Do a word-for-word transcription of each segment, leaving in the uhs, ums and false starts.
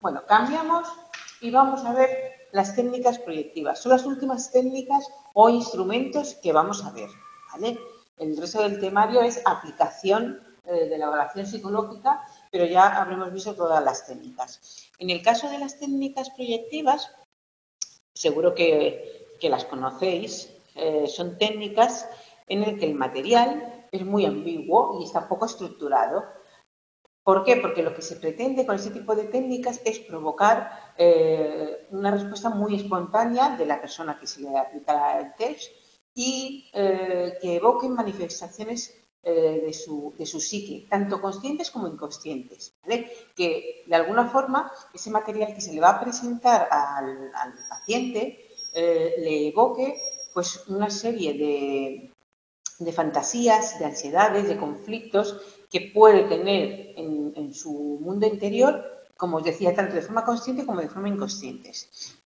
Bueno, cambiamos y vamos a ver las técnicas proyectivas. Son las últimas técnicas o instrumentos que vamos a ver, ¿vale? El resto del temario es aplicación eh, de la evaluación psicológica, pero ya habremos visto todas las técnicas. En el caso de las técnicas proyectivas, seguro que, que las conocéis, eh, son técnicas en las que el material es muy ambiguo y está poco estructurado. ¿Por qué? Porque lo que se pretende con ese tipo de técnicas es provocar eh, una respuesta muy espontánea de la persona que se le aplicará el test y eh, que evoquen manifestaciones eh, de, su, de su psique, tanto conscientes como inconscientes, ¿vale? Que de alguna forma ese material que se le va a presentar al, al paciente eh, le evoque pues, una serie de, de fantasías, de ansiedades, de conflictos que puede tener en, en su mundo interior, como os decía, tanto de forma consciente como de forma inconsciente.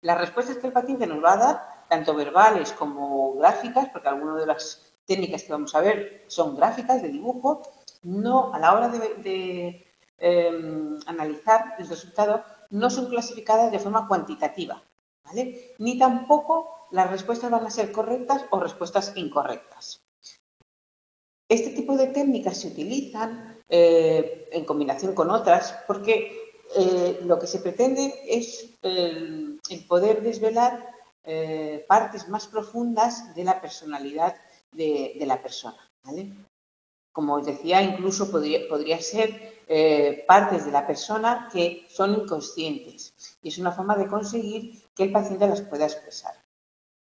Las respuestas que el paciente nos va a dar, tanto verbales como gráficas, porque algunas de las técnicas que vamos a ver son gráficas de dibujo, no a la hora de, de eh, analizar el resultado, no son clasificadas de forma cuantitativa, ¿vale? Ni tampoco las respuestas van a ser correctas o respuestas incorrectas. Este tipo de técnicas se utilizan eh, en combinación con otras porque eh, lo que se pretende es el, el poder desvelar eh, partes más profundas de la personalidad de, de la persona, ¿vale? Como os decía, incluso podría, podría ser eh, partes de la persona que son inconscientes y es una forma de conseguir que el paciente las pueda expresar.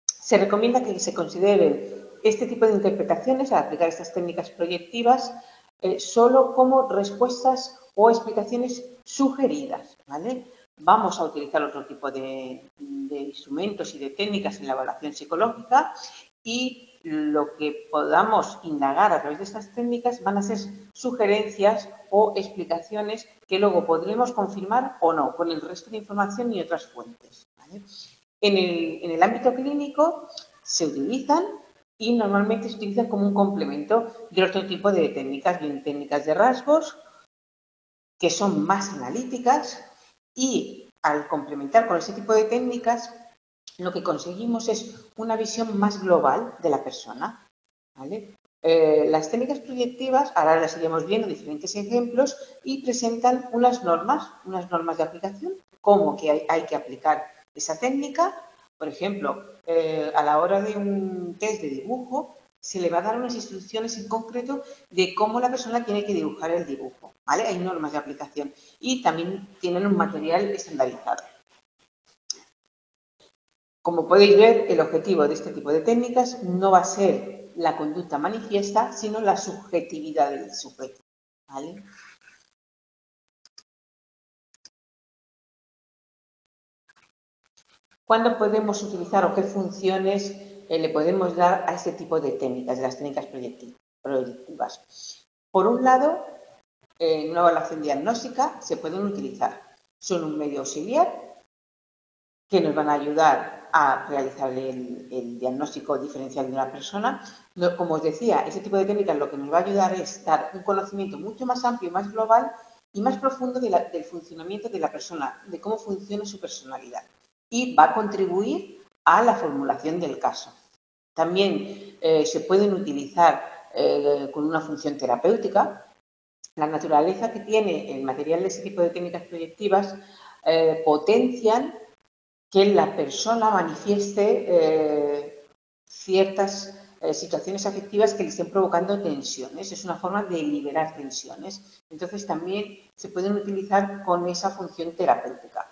Se recomienda que se consideren este tipo de interpretaciones, al aplicar estas técnicas proyectivas, eh, solo como respuestas o explicaciones sugeridas, ¿vale? Vamos a utilizar otro tipo de, de instrumentos y de técnicas en la evaluación psicológica y lo que podamos indagar a través de estas técnicas van a ser sugerencias o explicaciones que luego podremos confirmar o no con el resto de información y otras fuentes, ¿vale? En el, en el ámbito clínico se utilizan y normalmente se utilizan como un complemento de otro tipo de técnicas, bien técnicas de rasgos, que son más analíticas y al complementar con ese tipo de técnicas lo que conseguimos es una visión más global de la persona, ¿vale? Eh, las técnicas proyectivas, ahora las iremos viendo diferentes ejemplos y presentan unas normas, unas normas de aplicación, cómo que hay, hay que aplicar esa técnica. Por ejemplo, eh, a la hora de un test de dibujo, se le va a dar unas instrucciones en concreto de cómo la persona tiene que dibujar el dibujo, ¿vale? Hay normas de aplicación y también tienen un material estandarizado. Como podéis ver, el objetivo de este tipo de técnicas no va a ser la conducta manifiesta, sino la subjetividad del sujeto, ¿vale? ¿Cuándo podemos utilizar o qué funciones eh, le podemos dar a este tipo de técnicas, de las técnicas proyectivas? Por un lado, eh, en una evaluación diagnóstica se pueden utilizar. Son un medio auxiliar que nos van a ayudar a realizar el, el diagnóstico diferencial de una persona. Como os decía, este tipo de técnicas lo que nos va a ayudar es dar un conocimiento mucho más amplio, más global y más profundo de la, del funcionamiento de la persona, de cómo funciona su personalidad. Y va a contribuir a la formulación del caso. También eh, se pueden utilizar eh, con una función terapéutica. La naturaleza que tiene el material de ese tipo de técnicas proyectivas eh, potencian que la persona manifieste eh, ciertas eh, situaciones afectivas que le estén provocando tensiones. Es una forma de liberar tensiones. Entonces también se pueden utilizar con esa función terapéutica.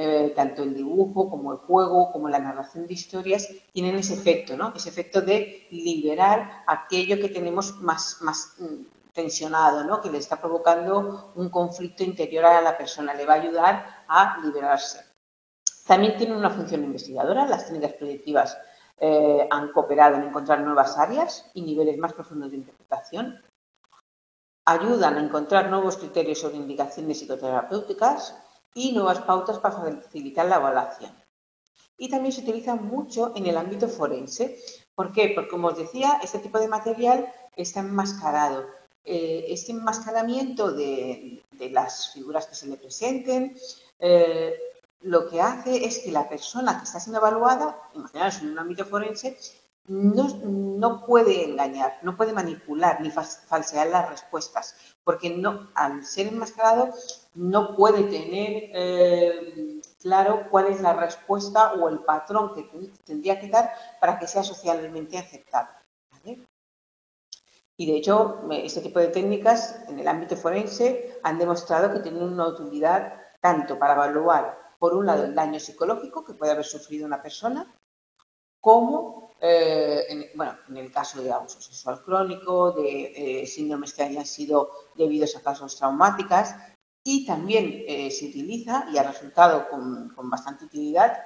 Eh, tanto el dibujo como el juego, como la narración de historias, tienen ese efecto, ¿no? Ese efecto de liberar aquello que tenemos más, más tensionado, ¿no? Que le está provocando un conflicto interior a la persona, le va a ayudar a liberarse. También tienen una función investigadora, las técnicas proyectivas eh, han cooperado en encontrar nuevas áreas y niveles más profundos de interpretación, ayudan a encontrar nuevos criterios sobre indicaciones psicoterapéuticas, y nuevas pautas para facilitar la evaluación. Y también se utiliza mucho en el ámbito forense. ¿Por qué? Porque, como os decía, este tipo de material está enmascarado. Eh, este enmascaramiento de, de las figuras que se le presenten, eh, lo que hace es que la persona que está siendo evaluada, imaginaros en un ámbito forense, no, no puede engañar, no puede manipular ni falsear las respuestas, porque no, al ser enmascarado no puede tener eh, claro cuál es la respuesta o el patrón que tendría que dar para que sea socialmente aceptable, ¿vale? Y de hecho, este tipo de técnicas en el ámbito forense han demostrado que tienen una utilidad tanto para evaluar, por un lado, el daño psicológico que puede haber sufrido una persona, como, eh, en, bueno, en el caso de abuso sexual crónico, de eh, síndromes que hayan sido debidos a causas traumáticas, y también eh, se utiliza y ha resultado con, con bastante utilidad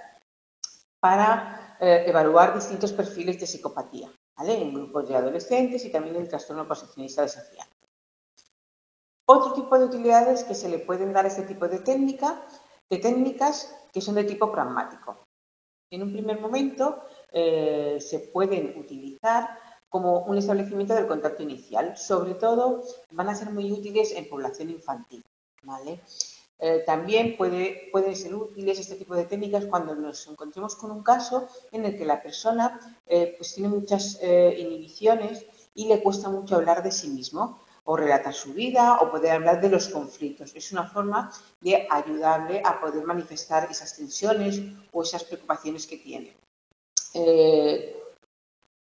para eh, evaluar distintos perfiles de psicopatía, ¿vale? En grupos de adolescentes y también en el trastorno posicionista desafiante. Otro tipo de utilidades que se le pueden dar a este tipo de, técnica, de técnicas que son de tipo pragmático. En un primer momento eh, se pueden utilizar como un establecimiento del contacto inicial. Sobre todo van a ser muy útiles en población infantil, ¿vale? Eh, también puede, pueden ser útiles este tipo de técnicas cuando nos encontremos con un caso en el que la persona eh, pues tiene muchas eh, inhibiciones y le cuesta mucho hablar de sí mismo o relatar su vida o poder hablar de los conflictos. Es una forma de ayudarle a poder manifestar esas tensiones o esas preocupaciones que tiene. Eh,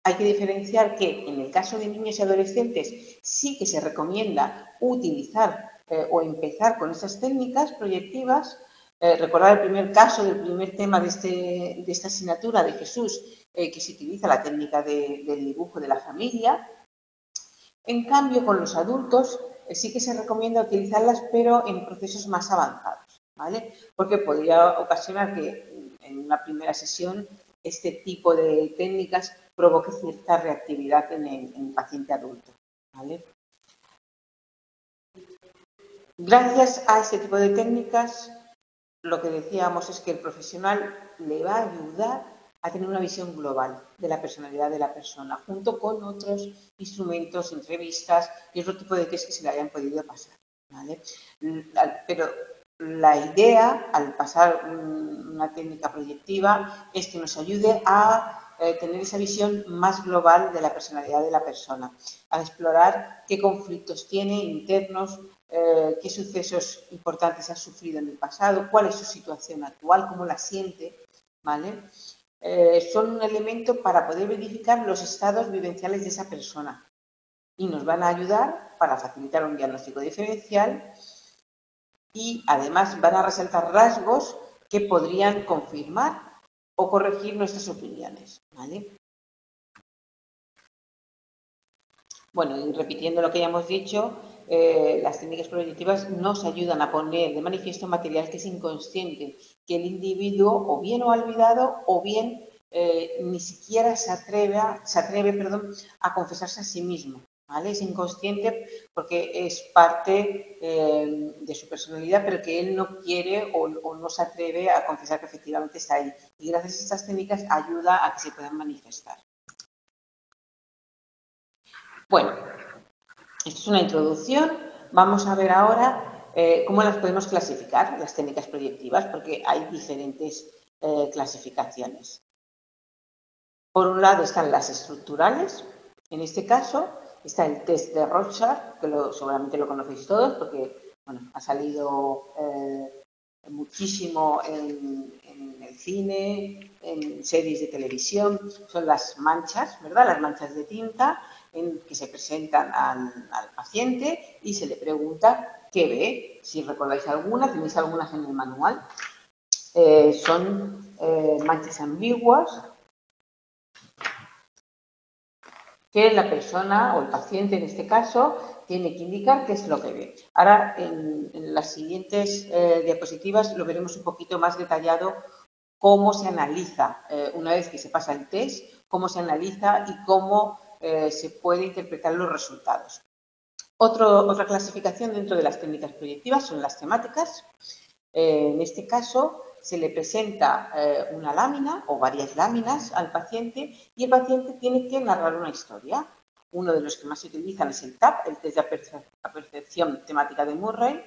Hay que diferenciar que en el caso de niños y adolescentes sí que se recomienda utilizar eh, o empezar con estas técnicas proyectivas. Eh, recordar el primer caso del primer tema de, este, de esta asignatura de Jesús, eh, que se utiliza la técnica de, del dibujo de la familia. En cambio, con los adultos eh, sí que se recomienda utilizarlas, pero en procesos más avanzados, ¿vale? Porque podría ocasionar que en una primera sesión este tipo de técnicas provoque cierta reactividad en el, en el paciente adulto, ¿vale? Gracias a este tipo de técnicas, lo que decíamos es que el profesional le va a ayudar a tener una visión global de la personalidad de la persona, junto con otros instrumentos, entrevistas y otro tipo de test que se le hayan podido pasar, ¿vale? Pero la idea, al pasar una técnica proyectiva, es que nos ayude a eh, tener esa visión más global de la personalidad de la persona, a explorar qué conflictos tiene internos, eh, qué sucesos importantes ha sufrido en el pasado, cuál es su situación actual, cómo la siente, ¿vale? Eh, son un elemento para poder verificar los estados vivenciales de esa persona y nos van a ayudar para facilitar un diagnóstico diferencial. Y además van a resaltar rasgos que podrían confirmar o corregir nuestras opiniones, ¿vale? Bueno, y repitiendo lo que ya hemos dicho, eh, las técnicas proyectivas nos ayudan a poner de manifiesto material que es inconsciente, que el individuo o bien lo ha olvidado o bien eh, ni siquiera se atreve, a, se atreve perdón, a confesarse a sí mismo, ¿vale? Es inconsciente porque es parte eh, de su personalidad, pero que él no quiere o, o no se atreve a confesar que efectivamente está ahí. Y gracias a estas técnicas ayuda a que se puedan manifestar. Bueno, esto es una introducción. Vamos a ver ahora eh, cómo las podemos clasificar, las técnicas proyectivas, porque hay diferentes eh, clasificaciones. Por un lado están las estructurales. En este caso está el test de Rorschach, que lo, seguramente lo conocéis todos porque bueno, ha salido eh, muchísimo en, en el cine, en series de televisión. Son las manchas, ¿verdad? Las manchas de tinta en que se presentan al, al paciente y se le pregunta qué ve. Si recordáis alguna, tenéis algunas en el manual. Eh, son eh, manchas ambiguas que la persona o el paciente en este caso tiene que indicar qué es lo que ve. Ahora en, en las siguientes eh, diapositivas lo veremos un poquito más detallado cómo se analiza eh, una vez que se pasa el test, cómo se analiza y cómo eh, se puede interpretar los resultados. Otro, otra clasificación dentro de las técnicas proyectivas son las temáticas. Eh, en este caso se le presenta eh, una lámina o varias láminas al paciente y el paciente tiene que narrar una historia. Uno de los que más se utilizan es el T A P, el Test de Apercepción Temática de Murray,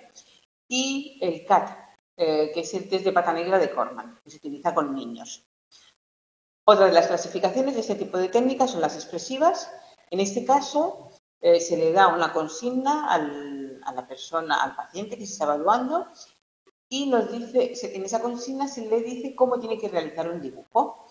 y el C A T, eh, que es el test de pata negra de Korman, que se utiliza con niños. Otra de las clasificaciones de este tipo de técnicas son las expresivas. En este caso, eh, se le da una consigna al, a la persona, al paciente que se está evaluando, y nos dice, en esa consigna se le dice cómo tiene que realizar un dibujo.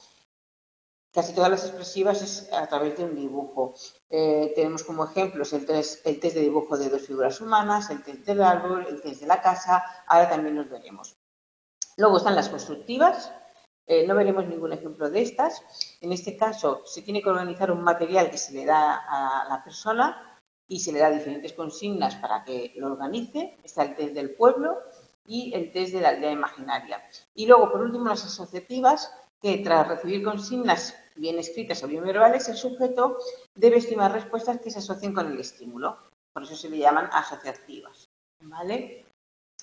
Casi todas las expresivas es a través de un dibujo. Eh, tenemos como ejemplos el test, el test de dibujo de dos figuras humanas, el test del árbol, el test de la casa, ahora también los veremos. Luego están las constructivas, eh, no veremos ningún ejemplo de estas. En este caso se tiene que organizar un material que se le da a la persona y se le da diferentes consignas para que lo organice. Está el test del pueblo y el test de la aldea imaginaria. Y luego, por último, las asociativas, que tras recibir consignas bien escritas o bien verbales, el sujeto debe estimar respuestas que se asocien con el estímulo. Por eso se le llaman asociativas, ¿vale?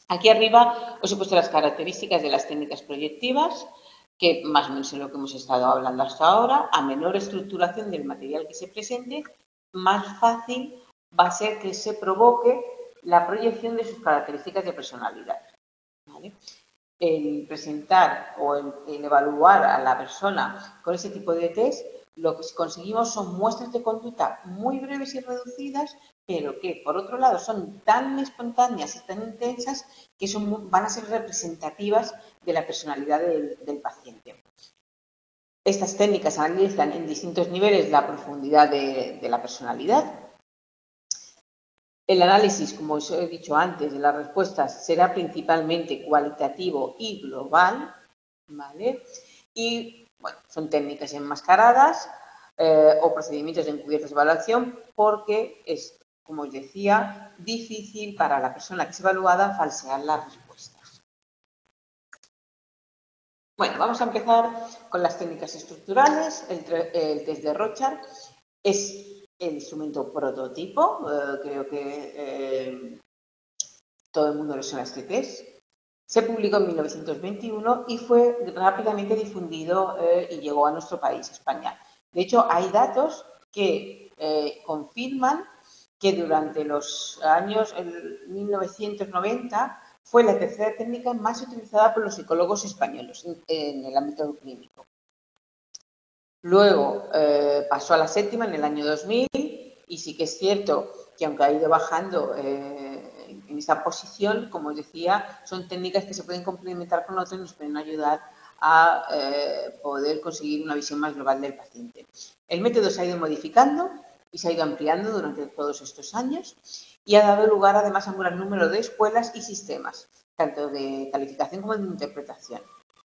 Aquí arriba os he puesto las características de las técnicas proyectivas, que más o menos es lo que hemos estado hablando hasta ahora. A menor estructuración del material que se presente, más fácil va a ser que se provoque la proyección de sus características de personalidad, ¿vale? El presentar o el, el evaluar a la persona con ese tipo de test, lo que conseguimos son muestras de conducta muy breves y reducidas, pero que, por otro lado, son tan espontáneas y tan intensas que son, van a ser representativas de la personalidad del, del paciente. Estas técnicas analizan en distintos niveles la profundidad de, de la personalidad. El análisis, como os he dicho antes, de las respuestas será principalmente cualitativo y global, ¿vale? Y, bueno, son técnicas enmascaradas eh, o procedimientos de encubierta de evaluación, porque es, como os decía, difícil para la persona que es evaluada falsear las respuestas. Bueno, vamos a empezar con las técnicas estructurales. El, el test de Rorschach es el instrumento prototipo, eh, creo que eh, todo el mundo lo sabe este test. Se publicó en mil novecientos veintiuno y fue rápidamente difundido eh, y llegó a nuestro país, España. De hecho, hay datos que eh, confirman que durante los años mil novecientos noventa fue la tercera técnica más utilizada por los psicólogos españoles en, en el ámbito clínico. Luego eh, pasó a la séptima en el año dos mil y sí que es cierto que, aunque ha ido bajando eh, en esta posición, como os decía, son técnicas que se pueden complementar con otras y nos pueden ayudar a eh, poder conseguir una visión más global del paciente. El método se ha ido modificando y se ha ido ampliando durante todos estos años y ha dado lugar además a un gran número de escuelas y sistemas, tanto de calificación como de interpretación.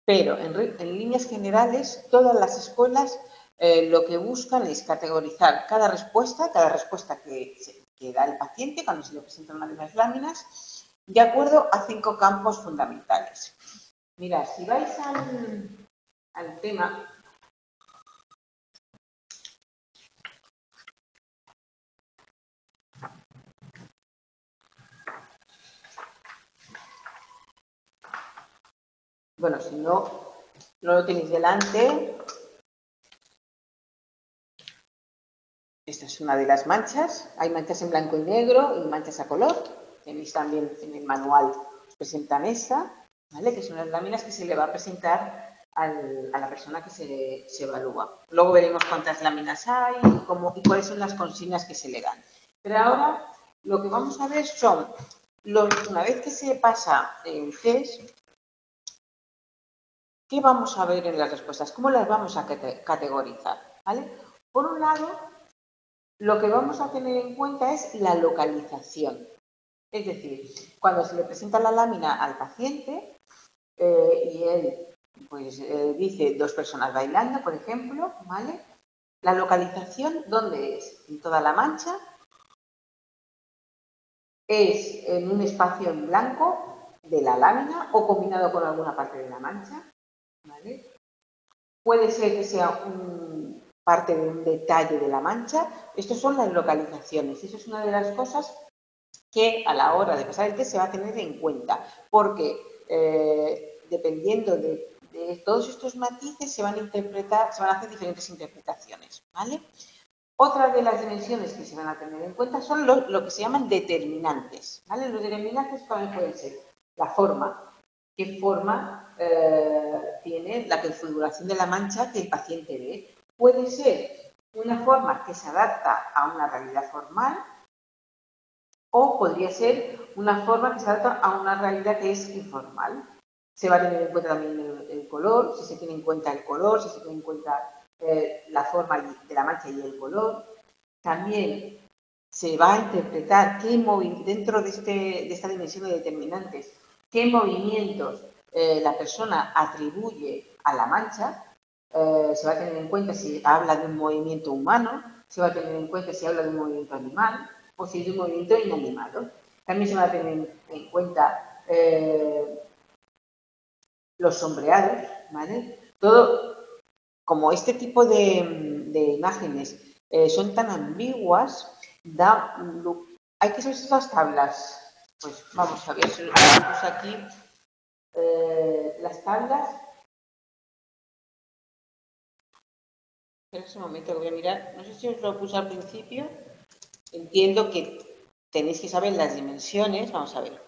Pero en, en líneas generales, todas las escuelas eh, lo que buscan es categorizar cada respuesta, cada respuesta que, que da el paciente cuando se le presenta una de las láminas, de acuerdo a cinco campos fundamentales. Mirad, si vais al, al tema, bueno, si no, no lo tenéis delante. Esta es una de las manchas. Hay manchas en blanco y negro y manchas a color. Tenéis también en el manual, os presentan esta, ¿vale? Que son las láminas que se le va a presentar al, a la persona que se, se evalúa. Luego veremos cuántas láminas hay y, cómo, y cuáles son las consignas que se le dan. Pero ahora lo que vamos a ver son, los, una vez que se pasa el test, ¿qué vamos a ver en las respuestas? ¿Cómo las vamos a categorizar? ¿Vale? Por un lado, lo que vamos a tener en cuenta es la localización. Es decir, cuando se le presenta la lámina al paciente eh, y él pues, eh, dice dos personas bailando, por ejemplo, ¿vale? La localización, ¿dónde es? ¿En toda la mancha? ¿Es en un espacio en blanco de la lámina o combinado con alguna parte de la mancha? ¿Vale? Puede ser que sea un, parte de un detalle de la mancha. Estas son las localizaciones. Eso es una de las cosas que a la hora de pasar el test se va a tener en cuenta, porque eh, dependiendo de, de todos estos matices se van a interpretar, se van a hacer diferentes interpretaciones, ¿vale? Otra de las dimensiones que se van a tener en cuenta son lo, lo que se llaman determinantes, ¿vale? Los determinantes pueden ser la forma, qué forma eh, tiene la configuración de la mancha que el paciente ve. Puede ser una forma que se adapta a una realidad formal o podría ser una forma que se adapta a una realidad que es informal. Se va a tener en cuenta también el, el color, si se tiene en cuenta el color, si se tiene en cuenta eh, la forma de la mancha y el color. También se va a interpretar qué dentro de, este, de esta dimensión de determinantes, qué movimientos eh, la persona atribuye a la mancha. Eh, se va a tener en cuenta si habla de un movimiento humano, se va a tener en cuenta si habla de un movimiento animal o si es de un movimiento inanimado. También se va a tener en cuenta eh, los sombreados, ¿vale? Todo, como este tipo de, de imágenes eh, son tan ambiguas, da, hay que usar estas tablas. Pues vamos a ver, si puse aquí eh, las tablas. Espera un momento, que voy a mirar. No sé si os lo puse al principio. Entiendo que tenéis que saber las dimensiones. Vamos a ver.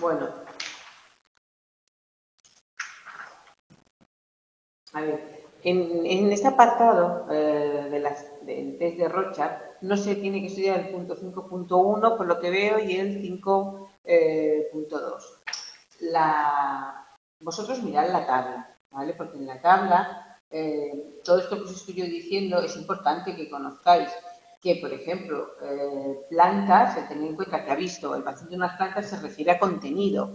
Bueno, a ver, en, en este apartado eh, de las, del test de Rorschach no se tiene que estudiar el punto cinco punto uno por lo que veo y el cinco punto dos. Eh, la, vosotros mirad la tabla, ¿vale? Porque en la tabla eh, todo esto que os estoy yo diciendo es importante que conozcáis. Que, por ejemplo, eh, plantas, se tener en cuenta que ha visto el paciente unas plantas, se refiere a contenido.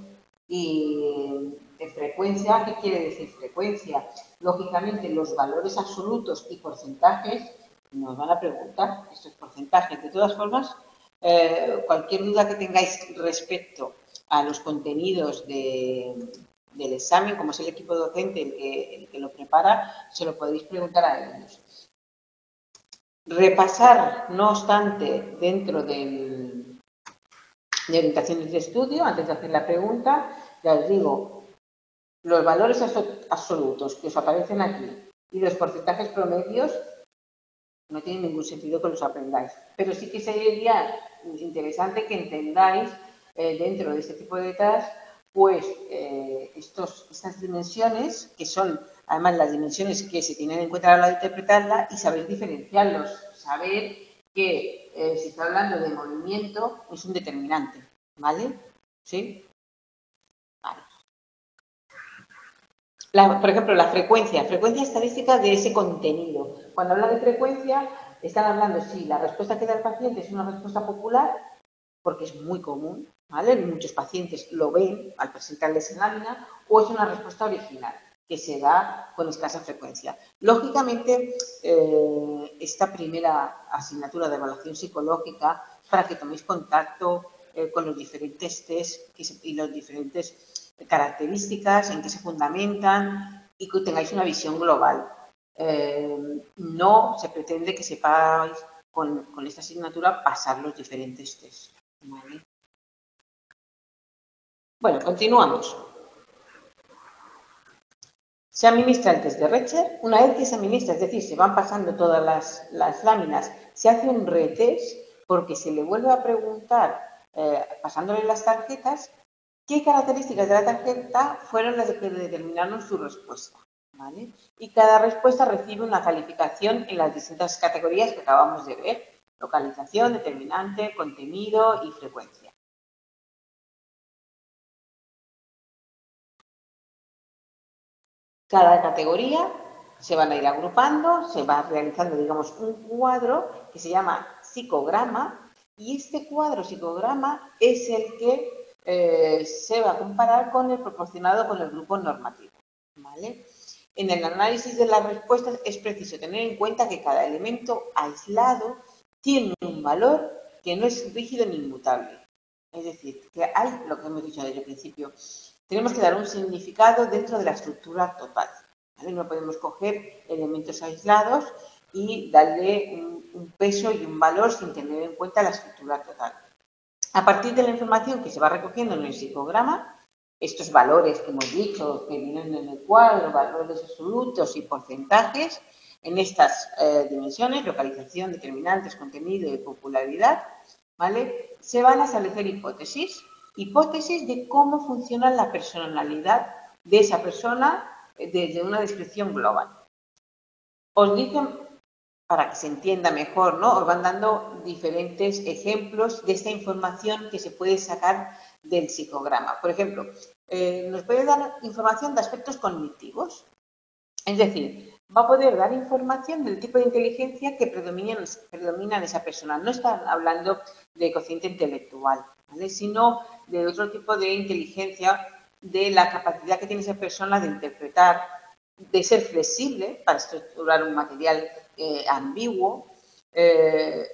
Y de frecuencia, ¿qué quiere decir frecuencia? Lógicamente, los valores absolutos y porcentajes nos van a preguntar estos porcentajes. De todas formas, eh, cualquier duda que tengáis respecto a los contenidos de, del examen, como es el equipo docente el que, el que lo prepara, se lo podéis preguntar a ellos. Repasar, no obstante, dentro del, de orientaciones de estudio, antes de hacer la pregunta, ya os digo, los valores absolutos que os aparecen aquí y los porcentajes promedios no tienen ningún sentido que los aprendáis. Pero sí que sería interesante que entendáis eh, dentro de este tipo de tasks, pues eh, estos, estas dimensiones que son... Además, las dimensiones que se tienen en cuenta a la hora de interpretarla y saber diferenciarlos. Saber que eh, si está hablando de movimiento es un determinante, ¿vale? ¿Sí? Vale. La, por ejemplo, la frecuencia. Frecuencia estadística de ese contenido. Cuando habla de frecuencia, están hablando si la respuesta que da el paciente es una respuesta popular, porque es muy común, ¿vale? Muchos pacientes lo ven al presentarles en lámina, o es una respuesta original, que se da con escasa frecuencia. Lógicamente, eh, esta primera asignatura de evaluación psicológica, para que toméis contacto eh, con los diferentes test que se, y las diferentes características en que se fundamentan y que tengáis una visión global. Eh, no se pretende que sepáis con, con esta asignatura pasar los diferentes test, ¿vale? Bueno, continuamos. Se administra el test de Rorschach. Una vez que se administra, es decir, se van pasando todas las, las láminas, se hace un retest porque se le vuelve a preguntar, eh, pasándole las tarjetas, qué características de la tarjeta fueron las que determinaron su respuesta, ¿vale? Y cada respuesta recibe una calificación en las distintas categorías que acabamos de ver: localización, determinante, contenido y frecuencia. Cada categoría se van a ir agrupando, se va realizando, digamos, un cuadro que se llama psicograma, y este cuadro psicograma es el que eh, se va a comparar con el proporcionado con el grupo normativo, ¿vale? En el análisis de las respuestas es preciso tener en cuenta que cada elemento aislado tiene un valor que no es rígido ni inmutable. Es decir, que hay lo que hemos dicho desde el principio. Tenemos que dar un significado dentro de la estructura total, ¿vale? No podemos coger elementos aislados y darle un, un peso y un valor sin tener en cuenta la estructura total. A partir de la información que se va recogiendo en el psicograma, estos valores que hemos dicho que vienen en el cuadro, valores absolutos y porcentajes, en estas eh, dimensiones, localización, determinantes, contenido y popularidad, ¿vale? Se van a establecer hipótesis, hipótesis de cómo funciona la personalidad de esa persona desde una descripción global. Os dicen, para que se entienda mejor, ¿no? Os van dando diferentes ejemplos de esta información que se puede sacar del psicograma. Por ejemplo, eh, nos puede dar información de aspectos cognitivos, es decir, va a poder dar información del tipo de inteligencia que predomina, predomina en esa persona. No está hablando de cociente intelectual, ¿vale? Sino de otro tipo de inteligencia, de la capacidad que tiene esa persona de interpretar, de ser flexible para estructurar un material eh, ambiguo, eh,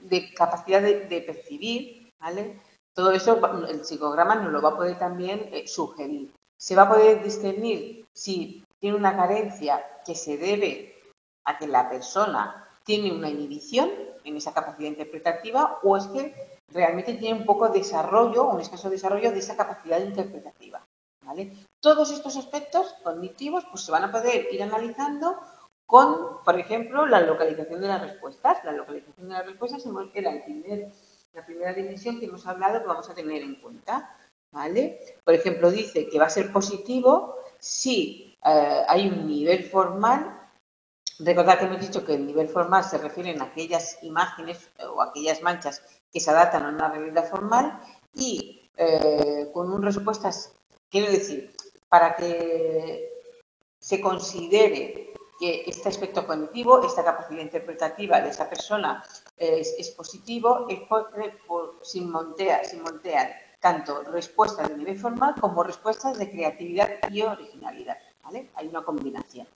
de capacidad de, de percibir, ¿vale? Todo eso el psicograma nos lo va a poder también eh, sugerir. Se va a poder discernir si tiene una carencia que se debe a que la persona tiene una inhibición en esa capacidad interpretativa o es que realmente tiene un poco de desarrollo, un escaso desarrollo de esa capacidad interpretativa, ¿vale? Todos estos aspectos cognitivos pues, se van a poder ir analizando con, por ejemplo, la localización de las respuestas. La localización de las respuestas era el primer, la primera dimensión que hemos hablado que vamos a tener en cuenta, ¿vale? Por ejemplo, dice que va a ser positivo si... Eh, hay un nivel formal. Recordad que hemos dicho que el nivel formal se refieren a aquellas imágenes o aquellas manchas que se adaptan a una realidad formal y eh, con un respuestas, quiero decir, para que se considere que este aspecto cognitivo, esta capacidad interpretativa de esa persona es, es positivo, es por, por, sin montear, sin montear tanto respuestas de nivel formal como respuestas de creatividad y originalidad. ¿Vale? Hay una combinación.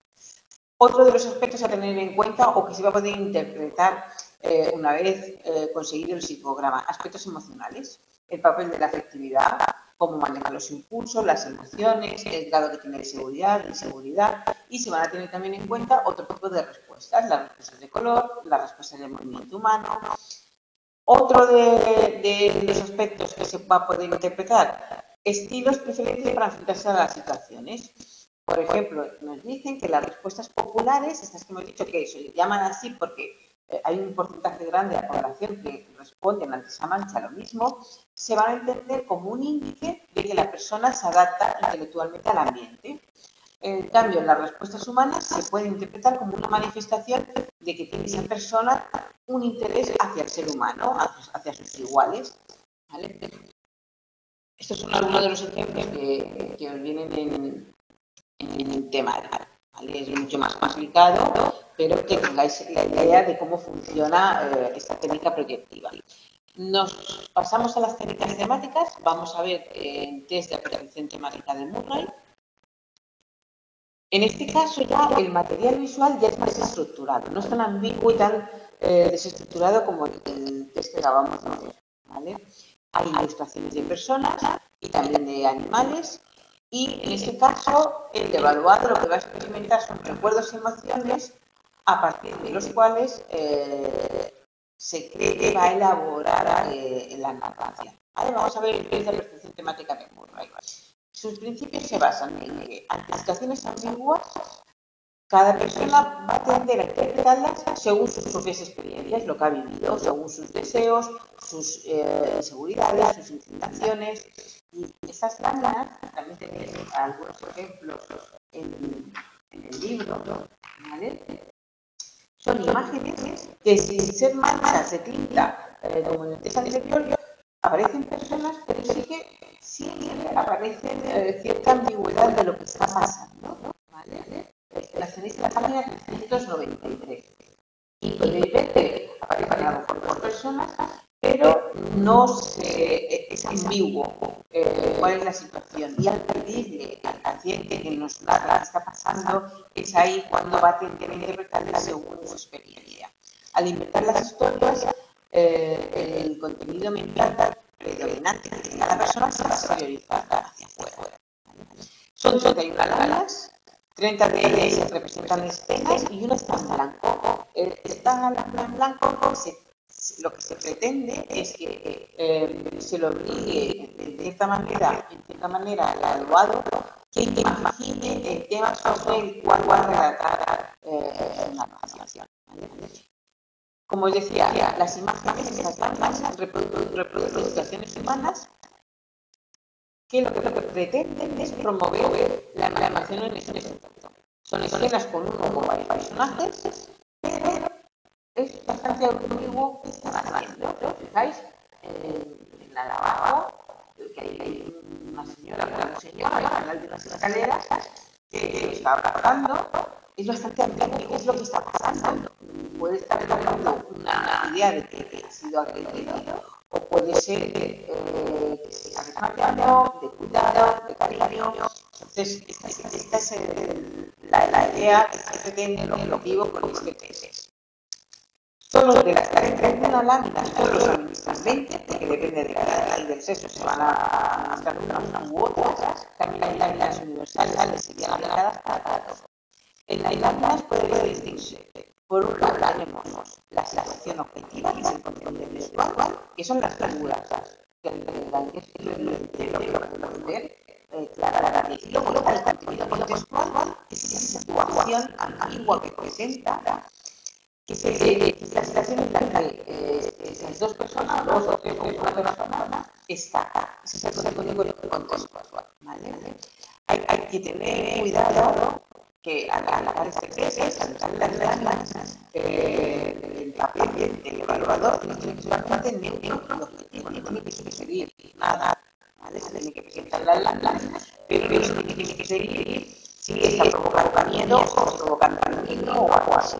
Otro de los aspectos a tener en cuenta o que se va a poder interpretar eh, una vez eh, conseguido el psicograma, aspectos emocionales, el papel de la afectividad, cómo maneja los impulsos, las emociones, el grado que tiene de seguridad, de inseguridad, y se van a tener también en cuenta otro tipo de respuestas, las respuestas de color, las respuestas del movimiento humano. Otro de, de los aspectos que se va a poder interpretar, estilos preferentes para enfrentarse a las situaciones. Por ejemplo, nos dicen que las respuestas populares, estas que hemos dicho que se llaman así porque hay un porcentaje grande de la población que responde ante esa mancha lo mismo, se van a entender como un índice de que la persona se adapta intelectualmente al ambiente. En cambio, las respuestas humanas se pueden interpretar como una manifestación de que tiene esa persona un interés hacia el ser humano, hacia, hacia sus iguales, ¿vale? Estos son algunos de los ejemplos que, que os vienen en... en el tema, ¿vale? Es mucho más complicado, pero que tengáis la idea de cómo funciona eh, esta técnica proyectiva. Nos pasamos a las técnicas temáticas. Vamos a ver el eh, test de apercepción temática de Murray. En este caso ya el material visual ya es más estructurado, no es tan ambiguo y tan eh, desestructurado como el test que acabamos de ver, ¿vale? Hay ilustraciones de personas y también de animales. Y en este caso, el evaluado lo que va a experimentar son recuerdos y emociones a partir de los cuales eh, se cree que va a elaborar eh, la narración. Ahora vamos a ver el test de apercepción temática de Murray. Sus principios se basan en que ante situaciones ambiguas, cada persona va a tender a interpretarlas según sus propias experiencias, lo que ha vivido, según sus deseos, sus eh, inseguridades, sus inclinaciones. Y esas láminas, también tenéis algunos ejemplos en, en el libro, ¿vale? Son imágenes que sin ser manchas de tinta, eh, como en el test anterior, aparecen personas, pero sí que siempre aparece eh, cierta ambigüedad de lo que está pasando, ¿no? ¿Vale? Las tenéis en la página trescientos noventa y tres. Y de repente aparecen a lo mejor dos personas, pero no se, es ambiguo eh, cuál es la situación. Y al pedirle al paciente que nos narra lo que está pasando, es ahí cuando va a tener que interpretarla según su experiencia. Al inventar las historias, eh, el contenido mental predominante de cada persona se va a priorizar hacia afuera. Son treinta y una láminas, treinta de ellas representan escenas y una está en blanco. Esta en blanco se lo que se pretende es que eh, se lo obligue de cierta manera, de cierta manera al graduado que imagine el tema sobre el cual va a redactar eh, la presentación. Como os decía, las imágenes están más reproducciones humanas que lo que pretenden es promover la animación en ese momento. Son escenas con uno o varios personajes, pero es bastante ambiguo que están haciendo. Fijáis, en la de abajo, que hay una señora, una señora, al final de las escaleras, que está hablando. Es bastante ambiguo, es lo que está pasando. Puede estar dando una idea de que ha sido agredido, o puede ser que eh, se ha cambiado de cuidado, de cariño. Entonces, esta, esta, esta es el, la, la idea que se tiene, el objetivo con los que tenéis. Solo de las treinta y tres láminas, solo son las veinte, que depende de la, del sexo, se van a hacer unas u otras. También hay láminas universales, serían aplicadas para todos. En las láminas puede distinguirse. Por un lado tenemos la sensación objetiva, que es el contenido visual, que son las figuras que podemos ver, y luego el contenido contextual, que es esa situación ambigua que presenta, que es la situación en la que esas dos personas, dos o tres personas, está, es ese contenido contextual. Hay que tener cuidado que al hablar de veces, al hablar de las láminas, el papel del evaluador no tiene que ser bastante neutro, no tiene que seguir nada, ¿vale? Se tiene que presentar las láminas, pero eso no tiene que seguir si está provocando miedo o provocando miedo o algo así.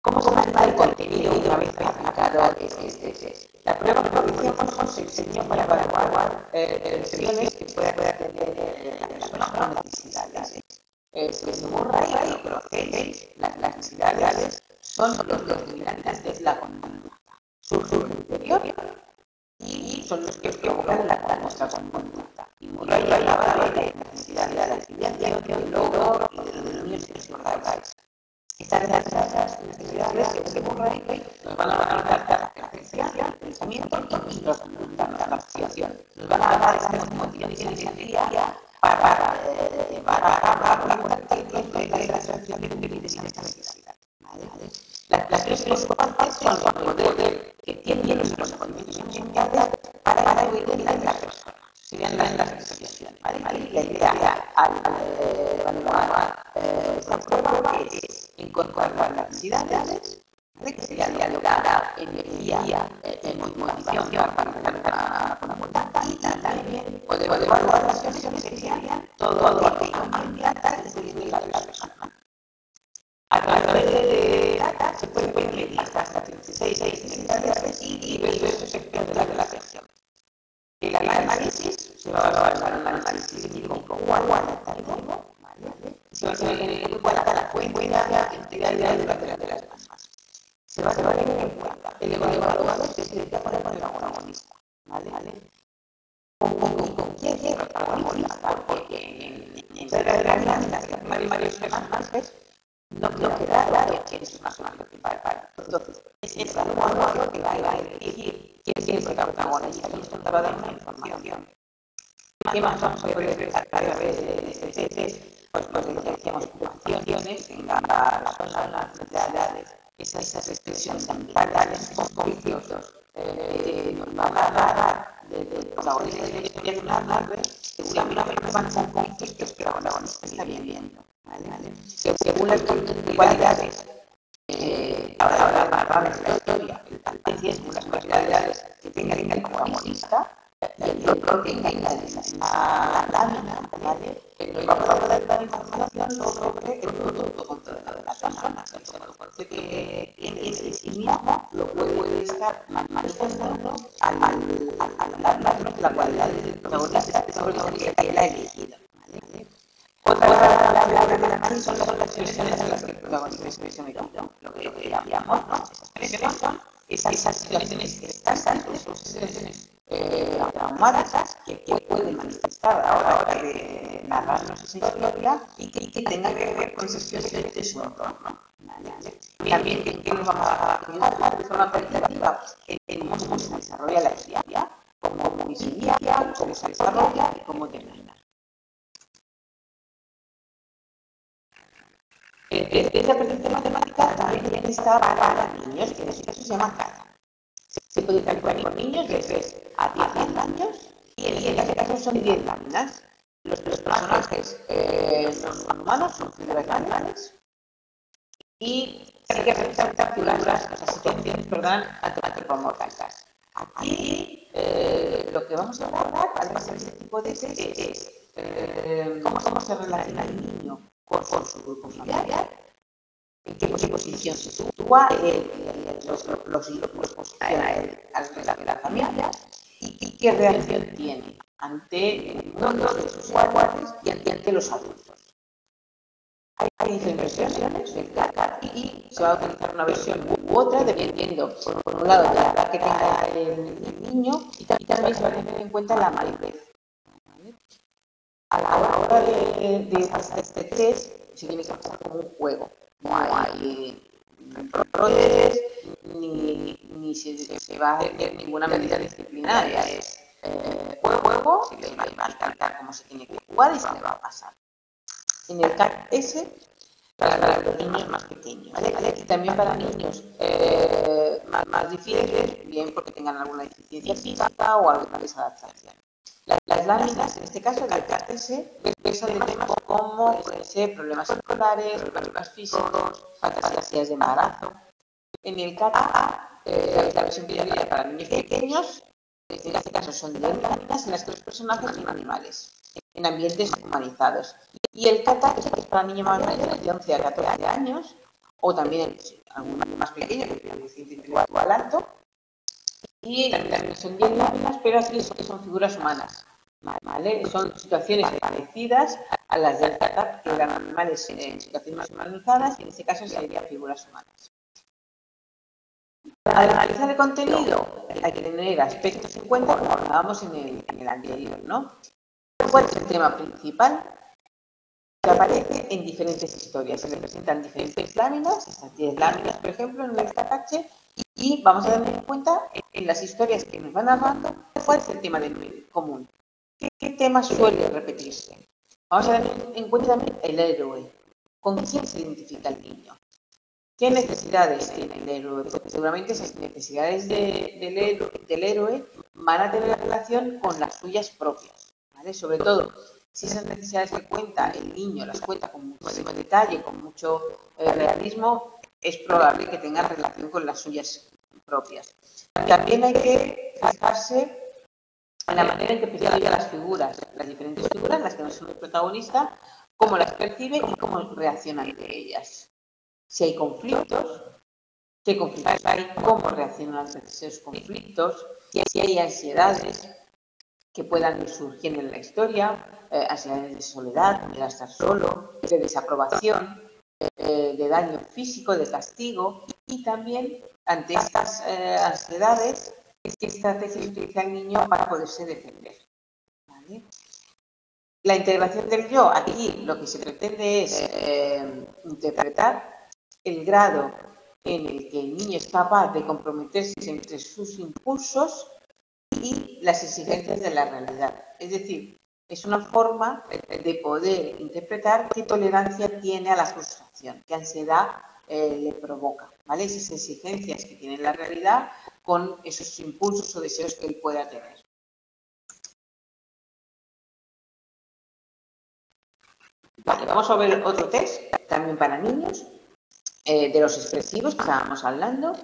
¿Cómo se trata el contenido una vez aplicado? Es, es, es, es. La prueba de producción se diseñó para evaluar sesiones que pueda tener la persona con necesidades. Según Murray y Procedence, las necesidades son los dominantes de la conducta, su interior, y son los que provocan la nuestra conducta. Y Murray hablaba de la necesidad de la actividad, del logro y del dominio sexual. Estas necesidades, según Rey, nos van a dar la atención, el pensamiento y nos van a dar la asociación. Nos van a dar esas motivaciones de energía para la cuenta y la asociación que vives en esta necesidad. Las tres cosas son los modelos que tienen nuestros condiciones mundiales para evaluar la de las personas. Serían las asociaciones. La idea al evaluar esta prueba es incorporar las necesidades, que sería dialogar, energía, motivación para una contacta y también poder evaluar las acciones que se harían todo lo que cambia desde la persona. A través de T A T se pueden medir hasta treinta y seis necesidades y diversos sectores de la relación. El análisis se va a evaluar un análisis individual adaptativo. Se va a tener en cuenta la cuenta de integridad de las personas. Se va a tener en cuenta el evaluador que se dedica para el protagonista. ¿Vale? ¿Con quién es el protagonista? Porque en realidad en varios personajes no queda claro quién es el personaje principal. Entonces, es el evaluador que va a elegir quién es el protagonista y nos va a dar una información. ¿Qué más vamos a ver a través de este test? Pues potenciamos preocupaciones en cada persona, las necesidades, esas expresiones ambientales, esos vicios, nos van a dar protagonistas de la historia de una tarde, seguramente van a ser conflictos que la protagonista está viviendo. Según las cualidades, ahora narramos la historia, el paciente, las cualidades que tenga el protagonista, y el otro tenga la lámina, ¿vale? Pero vamos a poder dar información sobre el producto controlado de las personas. El concepto que en sí mismo lo puede estar manifestando al hablarnos de la cualidad del protagonista sobre la que él ha elegido. Otra son las expresiones en las que el protagonista expresiona lo que llamamos, ¿no? Esas expresiones son esas situaciones que están en sus situaciones traumáticas que pueden manifestar ahora de nada, no sé si todavía, y que, que tenga que ver con situaciones de su entorno. También que nos vamos a dar de forma cualitativa, que tenemos cómo se desarrolla la actividad, cómo inicia, cómo se desarrolla y cómo termina. El test de apercepción matemática también está para niños, que en este caso se llama C A T. Se puede calcular con niños de tres a diez años y en este caso son diez láminas. Los personajes eh, son humanos, son figuras animales y hay que realizar capturas, o sea, situaciones, perdón, antropomorfas. Aquí eh, lo que vamos a abordar, además de este tipo de test, es eh, cómo, cómo se relaciona el niño con, con su grupo familiar, en qué posición se sitúa, eh, los, los, los grupos posicionan alrededor de la familia y, y qué reacción tiene ante los de sus guardias y ante los adultos. Hay diferentes versiones del C A T y se va a utilizar una versión u otra dependiendo, por un lado, de la edad que tenga el niño y también se va a tener en cuenta la madurez. A la hora de, de, de hacer este test se tiene que hacer como un juego. No hay roles ni, ni se, se va a hacer ninguna medida disciplinaria. Es eh, juego, juego, se le va a cantar cómo se tiene que jugar y se le va a pasar. En el C A T S, para, para los niños más pequeños, ¿vale? ¿Vale? Y también para niños eh, más, más difíciles, bien porque tengan alguna deficiencia física o alguna desadaptación. Las, las láminas, en este caso del C A T S, pesan de temas como ese, problemas escolares, problemas físicos, fantasías de embarazo. En el C A T A, eh, la versión que yo diría para niños pequeños, en este caso son diez láminas en las que los personajes son animales, en ambientes humanizados. Y el C A T A es para niños más mayores de once a catorce años, o también algunos más pequeños, que tienen un intelecto al alto. Y también son diez láminas, pero así son figuras humanas, ¿vale? Son situaciones parecidas a las del C A T A, que eran animales en situaciones más humanizadas, y en este caso serían figuras humanas. Al analizar el contenido, hay que tener aspectos en cuenta, como hablábamos en el, en el anterior, ¿no? ¿Cuál es el tema principal? Que aparece en diferentes historias. Se representan diferentes láminas, estas diez láminas, por ejemplo, en el C A T H, y vamos a tener en cuenta en las historias que nos van narrando cuál es el tema del común. ¿Qué, qué tema suele repetirse? Vamos a tener en cuenta también el héroe. ¿Con quién se identifica el niño? ¿Qué necesidades tiene el héroe? Porque seguramente esas necesidades de, del, héroe, del héroe van a tener relación con las suyas propias, ¿vale? Sobre todo, si esas necesidades que cuenta el niño las cuenta con muchísimo detalle, con mucho eh, realismo, es probable que tenga relación con las suyas propias. También hay que fijarse en la manera en que percibe las figuras, las diferentes figuras, las que no son el protagonista, cómo las percibe y cómo reacciona ante ellas. Si hay conflictos, qué conflictos hay, cómo reaccionan ante esos conflictos, si hay ansiedades que puedan surgir en la historia, eh, ansiedades de soledad, de estar solo, de desaprobación, Eh, de daño físico, de castigo, y también ante estas eh, ansiedades, qué estrategias utiliza el niño para poderse defender, ¿vale? La integración del yo, aquí lo que se pretende es eh, interpretar el grado en el que el niño es capaz de comprometerse entre sus impulsos y las exigencias de la realidad. Es decir, es una forma de poder interpretar qué tolerancia tiene a la frustración, qué ansiedad eh, le provoca, ¿vale? Esas exigencias que tiene la realidad con esos impulsos o deseos que él pueda tener. Vale, vamos a ver otro test, también para niños, eh, de los expresivos que estábamos hablando,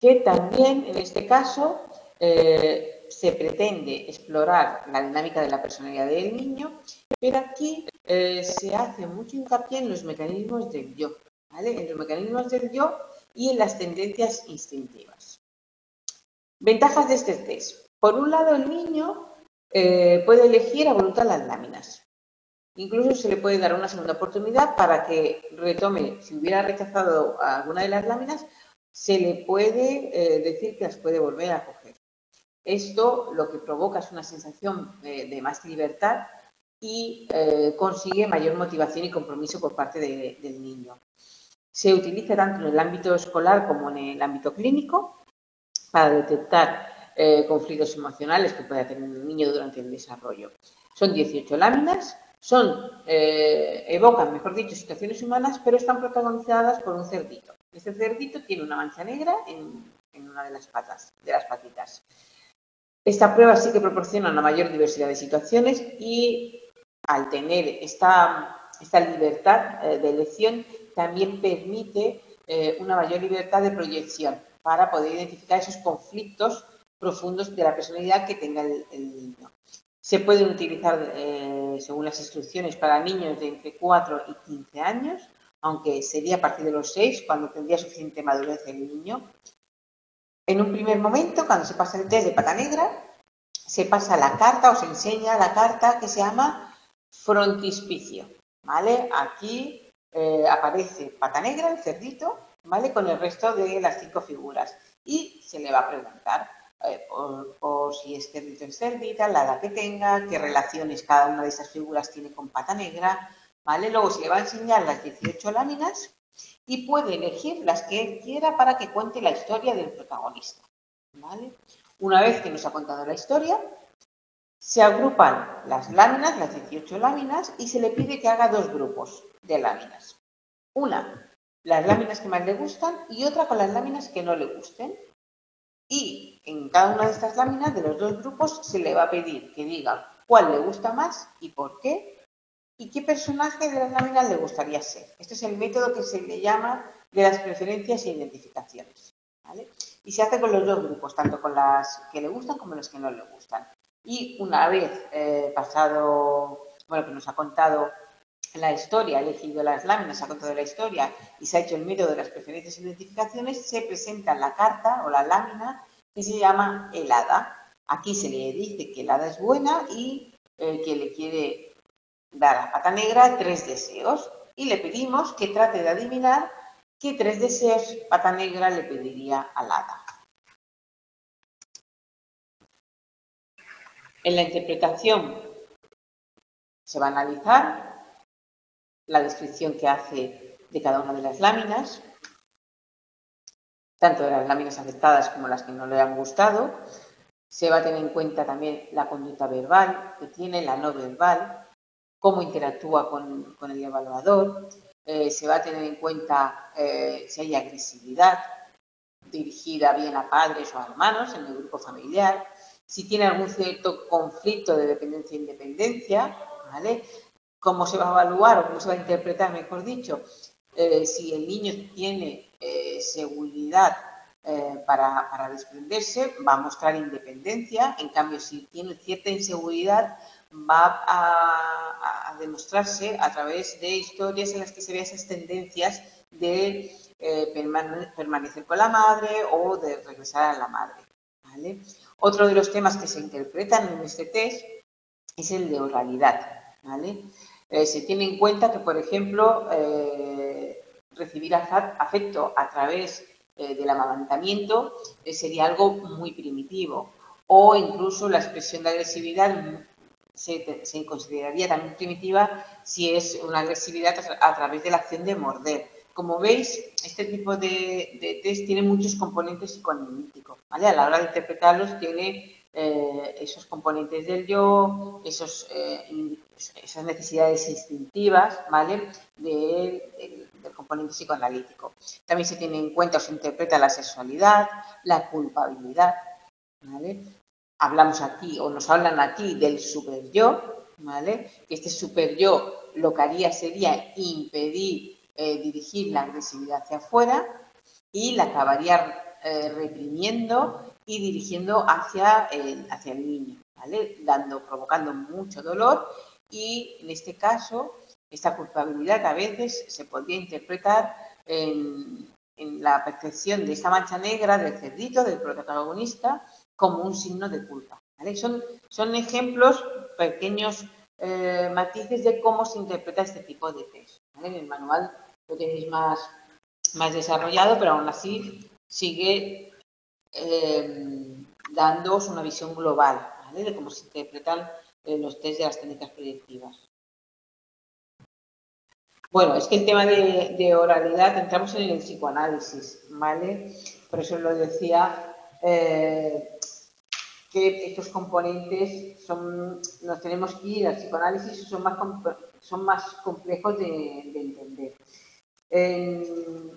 que también en este caso Eh, se pretende explorar la dinámica de la personalidad del niño, pero aquí eh, se hace mucho hincapié en los mecanismos del yo, ¿vale? En los mecanismos del yo y en las tendencias instintivas. Ventajas de este test. Por un lado, el niño eh, puede elegir a voluntad las láminas. Incluso se le puede dar una segunda oportunidad para que retome, si hubiera rechazado alguna de las láminas, se le puede eh, decir que las puede volver a coger. Esto lo que provoca es una sensación de, de más libertad y eh, consigue mayor motivación y compromiso por parte de, del niño. Se utiliza tanto en el ámbito escolar como en el ámbito clínico para detectar eh, conflictos emocionales que pueda tener el niño durante el desarrollo. Son dieciocho láminas, son, eh, evocan, mejor dicho, situaciones humanas, pero están protagonizadas por un cerdito. Este cerdito tiene una mancha negra en, en una de las patas, de las patitas. Esta prueba sí que proporciona una mayor diversidad de situaciones y al tener esta, esta libertad eh, de elección también permite eh, una mayor libertad de proyección para poder identificar esos conflictos profundos de la personalidad que tenga el, el niño. Se pueden utilizar, eh, según las instrucciones, para niños de entre cuatro y quince años, aunque sería a partir de los seis cuando tendría suficiente madurez el niño. En un primer momento, cuando se pasa el test de pata negra, se pasa la carta o se enseña la carta que se llama frontispicio, ¿vale? Aquí eh, aparece pata negra, el cerdito, ¿vale? Con el resto de las cinco figuras. Y se le va a preguntar eh, por, por si es cerdito o es cerdita, la edad que tenga, qué relaciones cada una de esas figuras tiene con pata negra, ¿vale? Luego se le va a enseñar las dieciocho láminas y puede elegir las que él quiera para que cuente la historia del protagonista, ¿vale? Una vez que nos ha contado la historia, se agrupan las láminas, las dieciocho láminas, y se le pide que haga dos grupos de láminas. Una, las láminas que más le gustan, y otra con las láminas que no le gusten. Y en cada una de estas láminas, de los dos grupos, se le va a pedir que diga cuál le gusta más y por qué, ¿y qué personaje de las láminas le gustaría ser? Este es el método que se le llama de las preferencias e identificaciones, ¿vale? Y se hace con los dos grupos, tanto con las que le gustan como las que no le gustan. Y una vez eh, pasado, bueno, que nos ha contado la historia, ha elegido las láminas, ha contado la historia y se ha hecho el método de las preferencias e identificaciones, se presenta la carta o la lámina que se llama el hada. Aquí se le dice que el hada es buena y eh, que le quiere dar a pata negra tres deseos y le pedimos que trate de adivinar qué tres deseos pata negra le pediría al hada. En la interpretación se va a analizar la descripción que hace de cada una de las láminas, tanto de las láminas aceptadas como las que no le han gustado. Se va a tener en cuenta también la conducta verbal que tiene, la no verbal, cómo interactúa con, con el evaluador, eh, se va a tener en cuenta eh, si hay agresividad dirigida bien a padres o a hermanos en el grupo familiar, si tiene algún cierto conflicto de dependencia e independencia, ¿vale? Cómo se va a evaluar o cómo se va a interpretar, mejor dicho, eh, si el niño tiene eh, seguridad eh, para, para desprenderse, va a mostrar independencia, en cambio si tiene cierta inseguridad, va a, a demostrarse a través de historias en las que se vean esas tendencias de eh, permane permanecer con la madre o de regresar a la madre, ¿vale? Otro de los temas que se interpretan en este test es el de oralidad, ¿vale? Eh, se tiene en cuenta que, por ejemplo, eh, recibir afecto a través eh, del amamantamiento eh, sería algo muy primitivo, o incluso la expresión de agresividad Se, se consideraría también primitiva si es una agresividad a través de la acción de morder. Como veis, este tipo de, de test tiene muchos componentes psicoanalíticos, ¿vale? A la hora de interpretarlos tiene eh, esos componentes del yo, esos, eh, esas necesidades instintivas, ¿vale? De, de, del componente psicoanalítico. También se tiene en cuenta o se interpreta la sexualidad, la culpabilidad, ¿vale? Hablamos aquí o nos hablan aquí del super yo, ¿vale? Este super yo lo que haría sería impedir, eh, dirigir la agresividad hacia afuera y la acabaría eh, reprimiendo y dirigiendo hacia el, hacia el niño, ¿vale? Dando, provocando mucho dolor y en este caso esta culpabilidad a veces se podría interpretar en, en la percepción de esta mancha negra del cerdito, del protagonista, como un signo de culpa, ¿vale? Son, son ejemplos, pequeños eh, matices de cómo se interpreta este tipo de test, ¿vale? En el manual lo tenéis más, más desarrollado, pero aún así sigue eh, dándoos una visión global, ¿vale? De cómo se interpretan los test de las técnicas proyectivas. Bueno, es que el tema de, de oralidad, entramos en el psicoanálisis, ¿vale? Por eso lo decía, eh, que estos componentes son, nos tenemos que ir al psicoanálisis, son más, son más complejos de, de entender. Eh,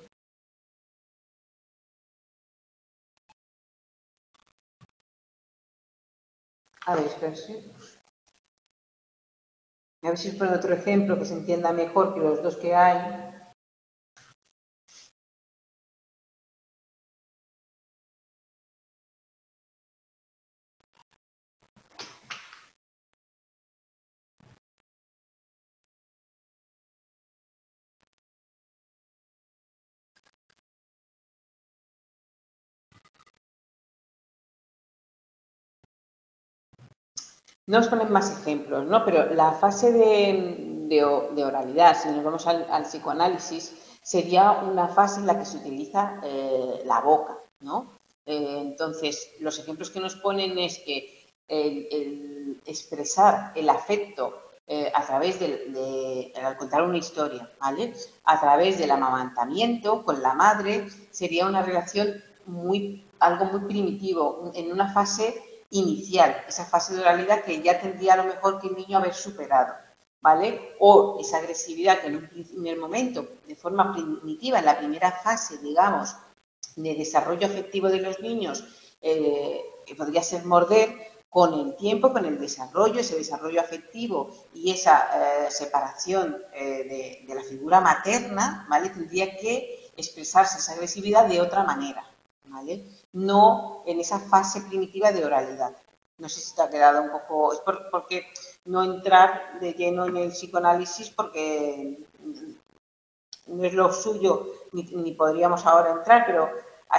a ver, espérense. A ver si os pongo otro ejemplo que se entienda mejor que los dos que hay. No os ponen más ejemplos, ¿no? Pero la fase de, de, de oralidad, si nos vamos al, al psicoanálisis, sería una fase en la que se utiliza eh, la boca, ¿no? Eh, entonces, los ejemplos que nos ponen es que el, el expresar el afecto eh, a través del de, al contar una historia, ¿vale? A través del amamantamiento con la madre sería una relación muy, algo muy primitivo, en una fase inicial, esa fase de oralidad que ya tendría a lo mejor que el niño haber superado, ¿vale? O esa agresividad que en un primer momento, de forma primitiva, en la primera fase, digamos, de desarrollo afectivo de los niños, eh, que podría ser morder, con el tiempo, con el desarrollo, ese desarrollo afectivo y esa eh, separación eh, de, de la figura materna, ¿vale? Tendría que expresarse esa agresividad de otra manera, ¿vale? No en esa fase primitiva de oralidad. No sé si te ha quedado un poco... Es por, porque no entrar de lleno en el psicoanálisis porque no es lo suyo ni, ni podríamos ahora entrar, pero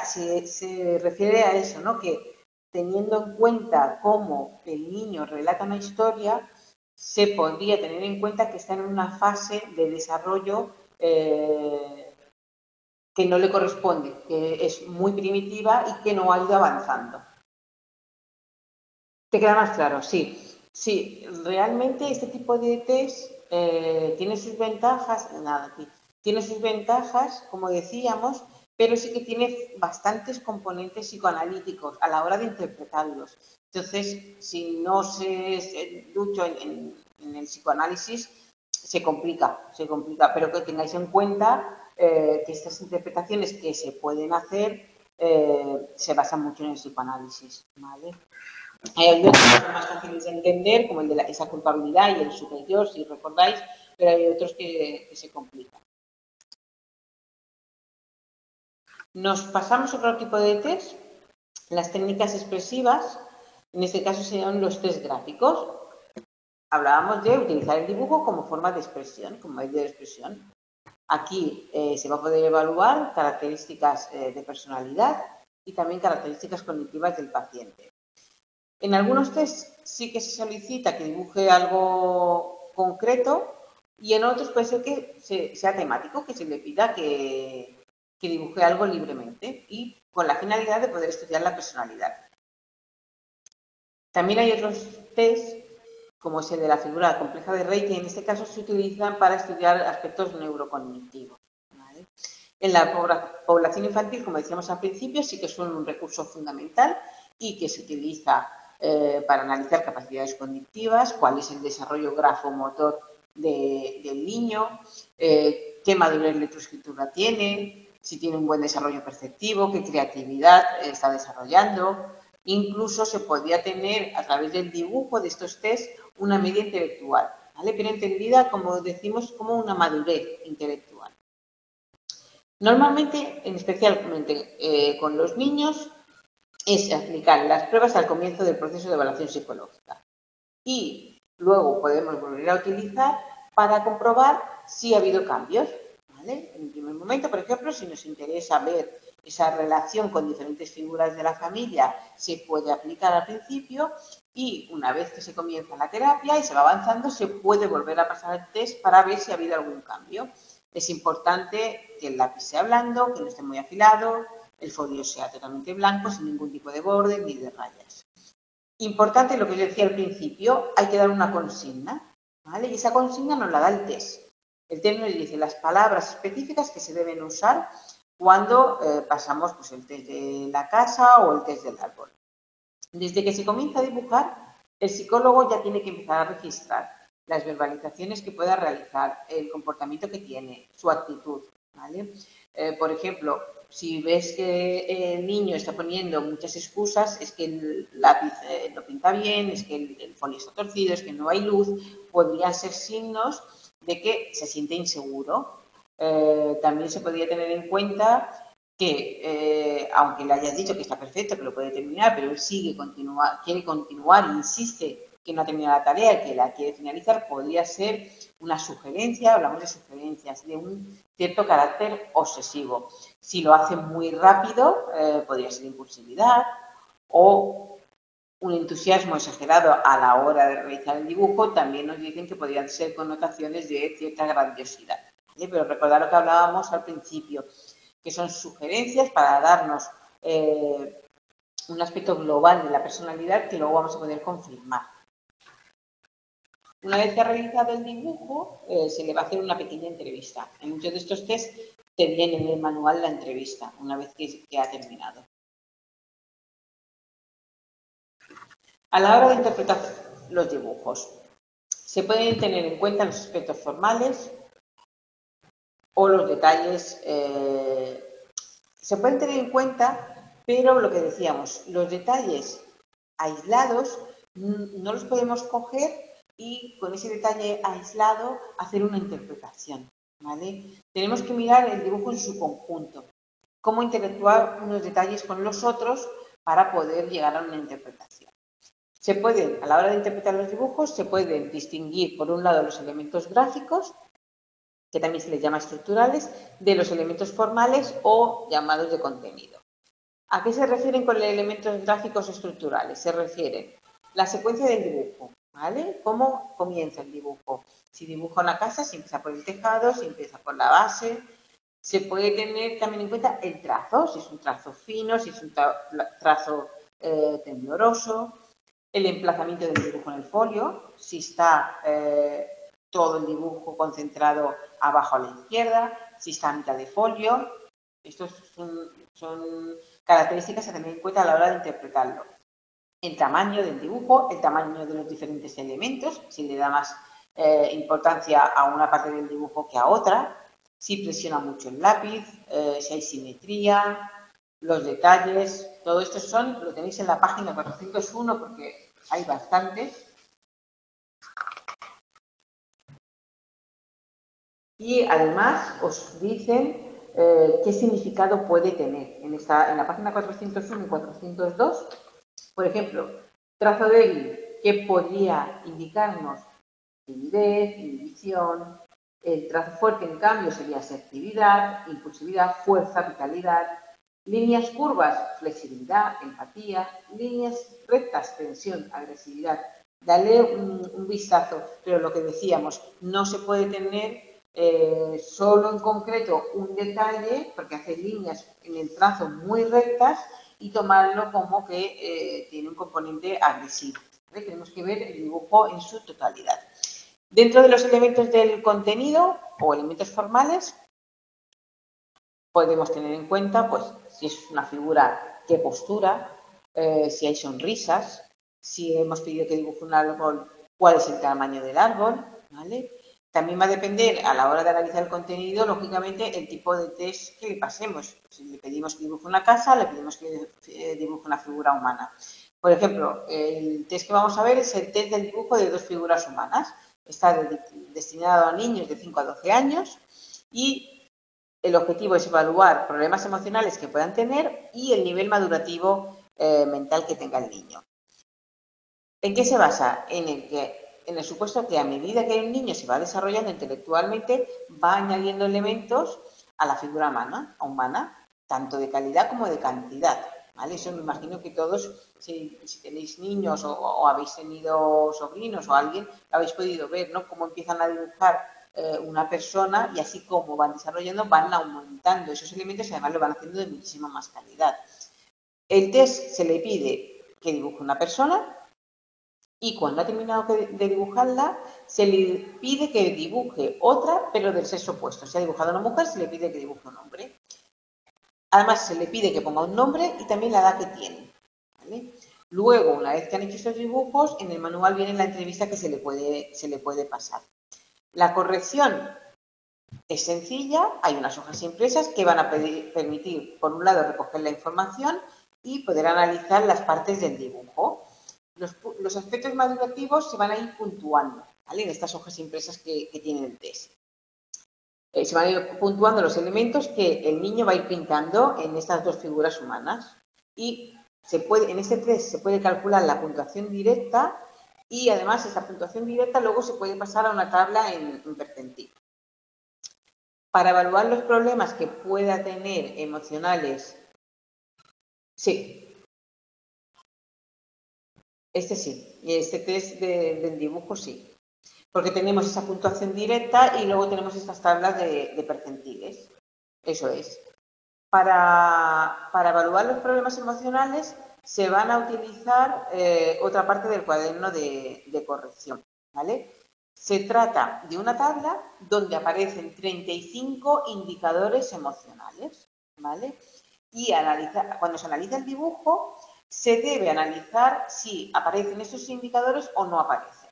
se, se refiere a eso, ¿no? Que teniendo en cuenta cómo el niño relata una historia, se podría tener en cuenta que está en una fase de desarrollo eh, que no le corresponde, que es muy primitiva y que no ha ido avanzando. ¿Te queda más claro? Sí. Sí, realmente este tipo de test eh, tiene sus ventajas, nada, tiene sus ventajas, como decíamos, pero sí que tiene bastantes componentes psicoanalíticos a la hora de interpretarlos. Entonces, si no se, se ducho en, en, en el psicoanálisis, se complica, se complica, pero que tengáis en cuenta Eh, que estas interpretaciones que se pueden hacer eh, se basan mucho en el psicoanálisis, ¿vale? Hay algunos que son más fáciles de entender, como el de la, esa culpabilidad y el superior, si recordáis, pero hay otros que, que se complican. Nos pasamos a otro tipo de test, las técnicas expresivas, en este caso serían los test gráficos. Hablábamos de utilizar el dibujo como forma de expresión, como medio de expresión. Aquí eh, se va a poder evaluar características eh, de personalidad y también características cognitivas del paciente. En algunos test sí que se solicita que dibuje algo concreto y en otros puede ser que se, sea temático, que se le pida que, que dibuje algo libremente y con la finalidad de poder estudiar la personalidad. También hay otros test, como es el de la figura compleja de Rey, que en este caso se utilizan para estudiar aspectos neurocognitivos, ¿vale? En la población infantil, como decíamos al principio, sí que son un recurso fundamental y que se utiliza eh, para analizar capacidades cognitivas, cuál es el desarrollo grafomotor de, del niño, eh, qué madurez lectoescritura tiene, si tiene un buen desarrollo perceptivo, qué creatividad está desarrollando. Incluso se podría tener, a través del dibujo de estos test, una media intelectual, ¿vale? Pero entendida, como decimos, como una madurez intelectual. Normalmente, especialmente eh, con los niños, es aplicar las pruebas al comienzo del proceso de evaluación psicológica. Y luego podemos volver a utilizar para comprobar si ha habido cambios, ¿vale? En el primer momento, por ejemplo, si nos interesa ver esa relación con diferentes figuras de la familia, se puede aplicar al principio y una vez que se comienza la terapia y se va avanzando, se puede volver a pasar el test para ver si ha habido algún cambio. Es importante que el lápiz sea blando, que no esté muy afilado, el folio sea totalmente blanco, sin ningún tipo de borde ni de rayas. Importante lo que yo decía al principio, hay que dar una consigna, ¿vale? Y esa consigna nos la da el test. El test nos dice las palabras específicas que se deben usar cuando eh, pasamos pues, el test de la casa o el test del árbol. Desde que se comienza a dibujar, el psicólogo ya tiene que empezar a registrar las verbalizaciones que pueda realizar, el comportamiento que tiene, su actitud, ¿vale? Eh, por ejemplo, si ves que el niño está poniendo muchas excusas, es que el lápiz eh, no pinta bien, es que el, el folio está torcido, es que no hay luz, podrían ser signos de que se siente inseguro. Eh, también se podría tener en cuenta que, eh, aunque le hayas dicho que está perfecto, que lo puede terminar, pero él sigue, continúa, quiere continuar, insiste que no ha terminado la tarea, que la quiere finalizar, podría ser una sugerencia, hablamos de sugerencias, de un cierto carácter obsesivo. Si lo hace muy rápido, eh, podría ser impulsividad o un entusiasmo exagerado a la hora de realizar el dibujo, también nos dicen que podrían ser connotaciones de cierta grandiosidad. ¿Vale? Pero recordad lo que hablábamos al principio, que son sugerencias para darnos eh, un aspecto global de la personalidad que luego vamos a poder confirmar. Una vez que ha realizado el dibujo, eh, se le va a hacer una pequeña entrevista. En muchos de estos test te viene en el manual la entrevista, una vez que, que ha terminado. A la hora de interpretar los dibujos, se pueden tener en cuenta los aspectos formales o los detalles. Eh, se pueden tener en cuenta, pero lo que decíamos, los detalles aislados no los podemos coger y con ese detalle aislado hacer una interpretación, ¿vale? Tenemos que mirar el dibujo en su conjunto, cómo interactuar unos detalles con los otros para poder llegar a una interpretación. Se pueden, a la hora de interpretar los dibujos, se pueden distinguir por un lado los elementos gráficos, que también se les llama estructurales, de los elementos formales o llamados de contenido. ¿A qué se refieren con los elementos gráficos estructurales? Se refieren la secuencia del dibujo, ¿vale? ¿Cómo comienza el dibujo? Si dibuja una casa, se empieza por el tejado, se empieza por la base. Se puede tener también en cuenta el trazo, si es un trazo fino, si es un trazo eh, tembloroso, el emplazamiento del dibujo en el folio, si está eh, todo el dibujo concentrado abajo a la izquierda, si está a mitad de folio. Estas son, son características a tener en cuenta a la hora de interpretarlo. El tamaño del dibujo, el tamaño de los diferentes elementos, si le da más eh, importancia a una parte del dibujo que a otra, si presiona mucho el lápiz, eh, si hay simetría, los detalles, todo esto son, lo tenéis en la página cuatrocientos uno porque hay bastantes. Y además os dicen eh, qué significado puede tener. En, esta, en la página cuatrocientos uno y cuatrocientos dos, por ejemplo, trazo débil, que podría indicarnos timidez, inhibición. El trazo fuerte, en cambio, sería asertividad, impulsividad, fuerza, vitalidad. Líneas curvas, flexibilidad, empatía. Líneas rectas, tensión, agresividad. Dale un, un vistazo, pero lo que decíamos, no se puede tener Eh, solo en concreto un detalle, porque hace líneas en el trazo muy rectas y tomarlo como que eh, tiene un componente agresivo, ¿vale? Tenemos que ver el dibujo en su totalidad. Dentro de los elementos del contenido o elementos formales, podemos tener en cuenta pues, si es una figura, qué postura, eh, si hay sonrisas, si hemos pedido que dibuje un árbol, cuál es el tamaño del árbol, ¿vale? También va a depender, a la hora de analizar el contenido, lógicamente, el tipo de test que le pasemos. Si le pedimos que dibuje una casa, le pedimos que dibuje una figura humana. Por ejemplo, el test que vamos a ver es el test del dibujo de dos figuras humanas. Está destinado a niños de cinco a doce años y el objetivo es evaluar problemas emocionales que puedan tener y el nivel madurativo eh, mental que tenga el niño. ¿En qué se basa? En el que... En el supuesto que a medida que un niño se va desarrollando intelectualmente, va añadiendo elementos a la figura humana, humana tanto de calidad como de cantidad, ¿vale? Eso me imagino que todos, si, si tenéis niños o, o habéis tenido sobrinos o alguien, lo habéis podido ver, ¿no? Cómo empiezan a dibujar eh, una persona y así como van desarrollando, van aumentando esos elementos y además lo van haciendo de muchísima más calidad. El test se le pide que dibuje una persona, y cuando ha terminado de dibujarla, se le pide que dibuje otra, pero del sexo opuesto. Si ha dibujado una mujer, se le pide que dibuje un hombre. Además, se le pide que ponga un nombre y también la edad que tiene, ¿vale? Luego, una vez que han hecho estos dibujos, en el manual viene la entrevista que se le puede, se le puede pasar. La corrección es sencilla, hay unas hojas impresas que van a pedir, permitir, por un lado, recoger la información y poder analizar las partes del dibujo. Los, los aspectos madurativos se van a ir puntuando, ¿vale? En estas hojas impresas que, que tiene el test. Eh, se van a ir puntuando los elementos que el niño va a ir pintando en estas dos figuras humanas. Y se puede, en este test se puede calcular la puntuación directa y además esa puntuación directa luego se puede pasar a una tabla en, en percentil. Para evaluar los problemas que pueda tener emocionales, sí. Este sí, este test de, del dibujo sí, porque tenemos esa puntuación directa y luego tenemos estas tablas de, de percentiles, eso es. Para, para evaluar los problemas emocionales se van a utilizar eh, otra parte del cuaderno de, de corrección, ¿vale? Se trata de una tabla donde aparecen treinta y cinco indicadores emocionales, ¿vale? Y analiza, cuando se analiza el dibujo, se debe analizar si aparecen estos indicadores o no aparecen.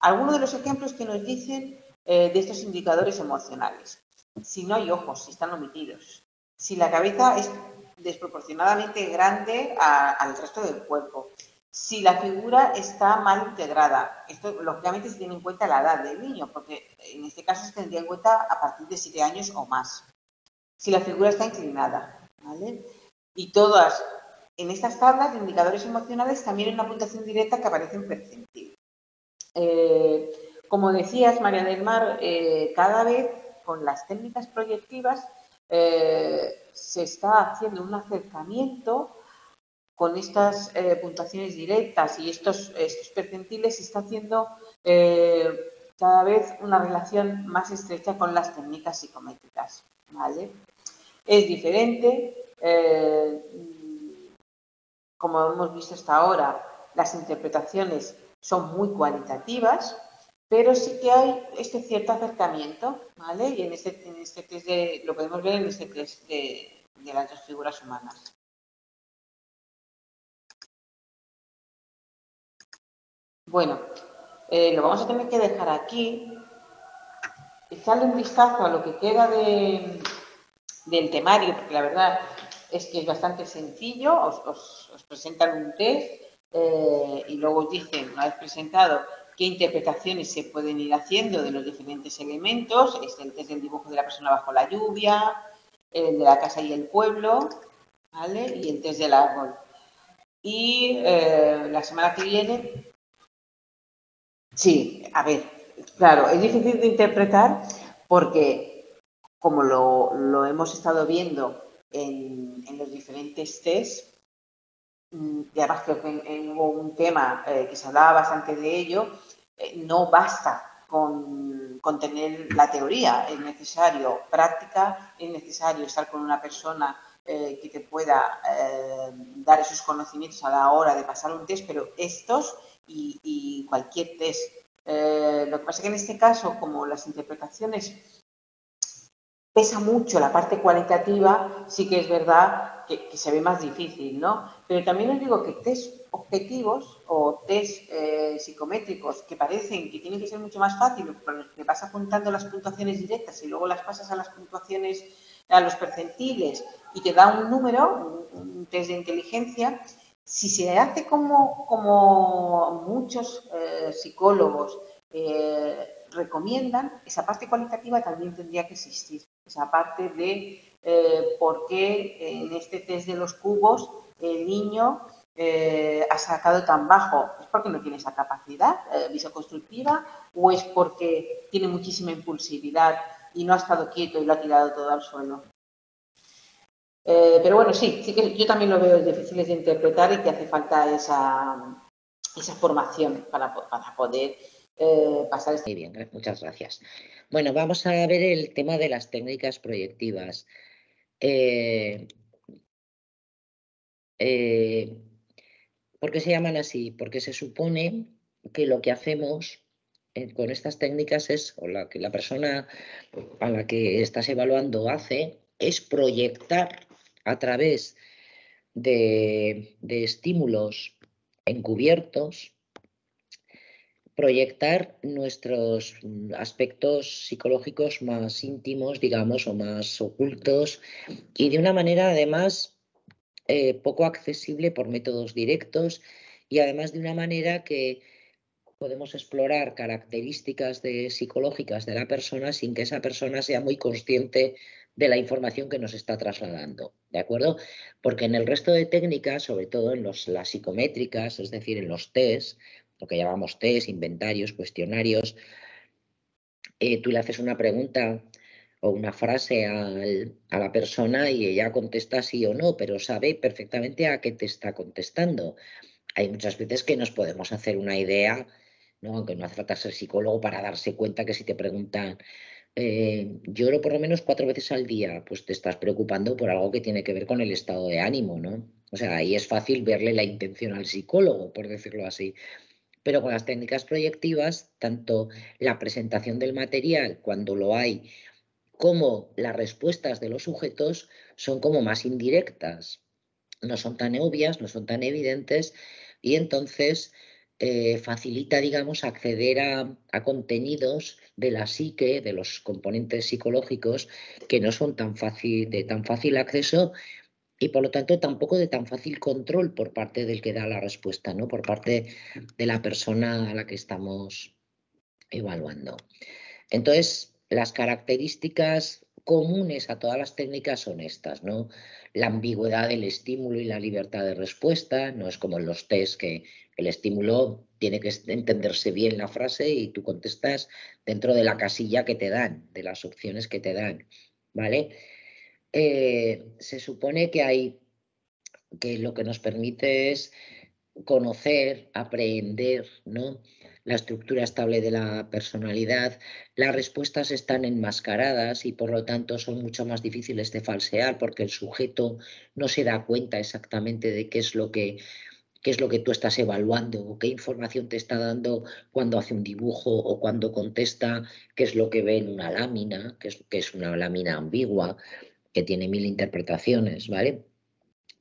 Algunos de los ejemplos que nos dicen eh, de estos indicadores emocionales. Si no hay ojos, si están omitidos. Si la cabeza es desproporcionadamente grande a, al resto del cuerpo. Si la figura está mal integrada. Esto, lógicamente, se tiene en cuenta la edad del niño, porque en este caso se tendría en cuenta a partir de siete años o más. Si la figura está inclinada, ¿vale? Y todas... En estas tablas de indicadores emocionales también hay una puntuación directa que aparece en percentil. Eh, como decías, María del Mar, eh, cada vez con las técnicas proyectivas eh, se está haciendo un acercamiento con estas eh, puntuaciones directas y estos, estos percentiles se está haciendo eh, cada vez una relación más estrecha con las técnicas psicométricas, ¿vale? Es diferente. Eh, Como hemos visto hasta ahora, las interpretaciones son muy cualitativas, pero sí que hay este cierto acercamiento, ¿vale? Y en este, en este test de, lo podemos ver en este test de, de las dos figuras humanas. Bueno, eh, lo vamos a tener que dejar aquí. Echarle un vistazo a lo que queda de, del temario, porque la verdad... es que es bastante sencillo, os, os, os presentan un test eh, y luego os dicen, una vez presentado, qué interpretaciones se pueden ir haciendo de los diferentes elementos. Es el test del dibujo de la persona bajo la lluvia, el de la casa y el pueblo, ¿vale? Y el test del árbol. Y eh, la semana que viene... Sí, a ver, claro, es difícil de interpretar porque, como lo, lo hemos estado viendo... En, en los diferentes tests, y además creo que hubo un tema eh, que se hablaba bastante de ello, eh, no basta con, con tener la teoría, es necesario práctica, es necesario estar con una persona eh, que te pueda eh, dar esos conocimientos a la hora de pasar un test, pero estos y, y cualquier test. Eh, lo que pasa es que en este caso, como las interpretaciones... pesa mucho la parte cualitativa, sí que es verdad que, que se ve más difícil, ¿no? Pero también os digo que test objetivos o test eh, psicométricos que parecen que tienen que ser mucho más fáciles, pero que vas apuntando las puntuaciones directas y luego las pasas a las puntuaciones, a los percentiles y te da un número, un, un test de inteligencia, si se hace como, como muchos eh, psicólogos eh, recomiendan, esa parte cualitativa también tendría que existir. Esa parte de eh, por qué en este test de los cubos el niño eh, ha sacado tan bajo. ¿Es porque no tiene esa capacidad eh, visoconstructiva o es porque tiene muchísima impulsividad y no ha estado quieto y lo ha tirado todo al suelo? Eh, pero bueno, sí, sí que yo también lo veo difícil de interpretar y que hace falta esa, esa formación para, para poder... Eh, pasar este... Muy bien, muchas gracias. Bueno, vamos a ver el tema de las técnicas proyectivas. Eh, eh, ¿Por qué se llaman así? Porque se supone que lo que hacemos eh, con estas técnicas es, o la que la persona a la que estás evaluando hace, es proyectar a través de, de estímulos encubiertos, proyectar nuestros aspectos psicológicos más íntimos, digamos, o más ocultos, y de una manera además eh, poco accesible por métodos directos, y además de una manera que podemos explorar características de, psicológicas de la persona sin que esa persona sea muy consciente de la información que nos está trasladando, ¿de acuerdo? Porque en el resto de técnicas, sobre todo en los, las psicométricas, es decir, en los tests, lo que llamamos test, inventarios, cuestionarios, eh, tú le haces una pregunta o una frase al, a la persona y ella contesta sí o no, pero sabe perfectamente a qué te está contestando. Hay muchas veces que nos podemos hacer una idea, ¿no? Aunque no hace falta ser psicólogo para darse cuenta que si te preguntan eh, lloro por lo menos cuatro veces al día, pues te estás preocupando por algo que tiene que ver con el estado de ánimo, ¿no? O sea, ahí es fácil verle la intención al psicólogo, por decirlo así. Pero con las técnicas proyectivas, tanto la presentación del material, cuando lo hay, como las respuestas de los sujetos son como más indirectas. No son tan obvias, no son tan evidentes, y entonces eh, facilita, digamos, acceder a, a contenidos de la psique, de los componentes psicológicos, que no son tan fácil, de tan fácil acceso, y por lo tanto tampoco de tan fácil control por parte del que da la respuesta, ¿no? Por parte de la persona a la que estamos evaluando. Entonces, las características comunes a todas las técnicas son estas, ¿no? La ambigüedad del estímulo y la libertad de respuesta. No es como en los test que el estímulo tiene que entenderse bien la frase y tú contestas dentro de la casilla que te dan, de las opciones que te dan, ¿vale? Eh, se supone que hay que lo que nos permite es conocer, aprehender, ¿no?, la estructura estable de la personalidad. Las respuestas están enmascaradas y por lo tanto son mucho más difíciles de falsear, porque el sujeto no se da cuenta exactamente de qué es lo que, qué es lo que tú estás evaluando o qué información te está dando cuando hace un dibujo o cuando contesta qué es lo que ve en una lámina, que es, que es una lámina ambigua, que tiene mil interpretaciones, ¿vale?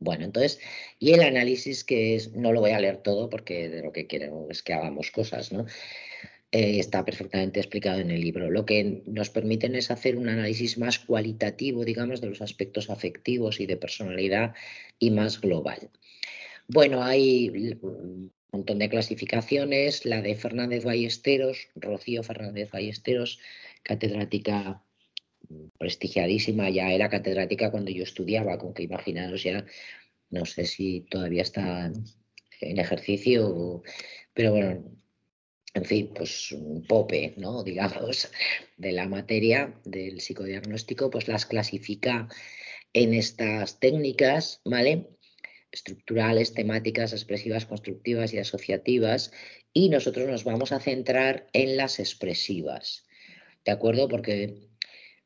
Bueno, entonces, y el análisis, que es, no lo voy a leer todo porque de lo que quiero es que hagamos cosas, ¿no? Eh, está perfectamente explicado en el libro. Lo que nos permiten es hacer un análisis más cualitativo, digamos, de los aspectos afectivos y de personalidad, y más global. Bueno, hay un montón de clasificaciones. La de Fernández Ballesteros, Rocío Fernández Ballesteros, catedrática prestigiadísima, ya era catedrática cuando yo estudiaba, con que imaginaros ya, no sé si todavía está en ejercicio, pero bueno, en fin, pues un pope, ¿no?, digamos, de la materia del psicodiagnóstico, pues las clasifica en estas técnicas, ¿vale?, estructurales, temáticas, expresivas, constructivas y asociativas, y nosotros nos vamos a centrar en las expresivas, ¿de acuerdo? Porque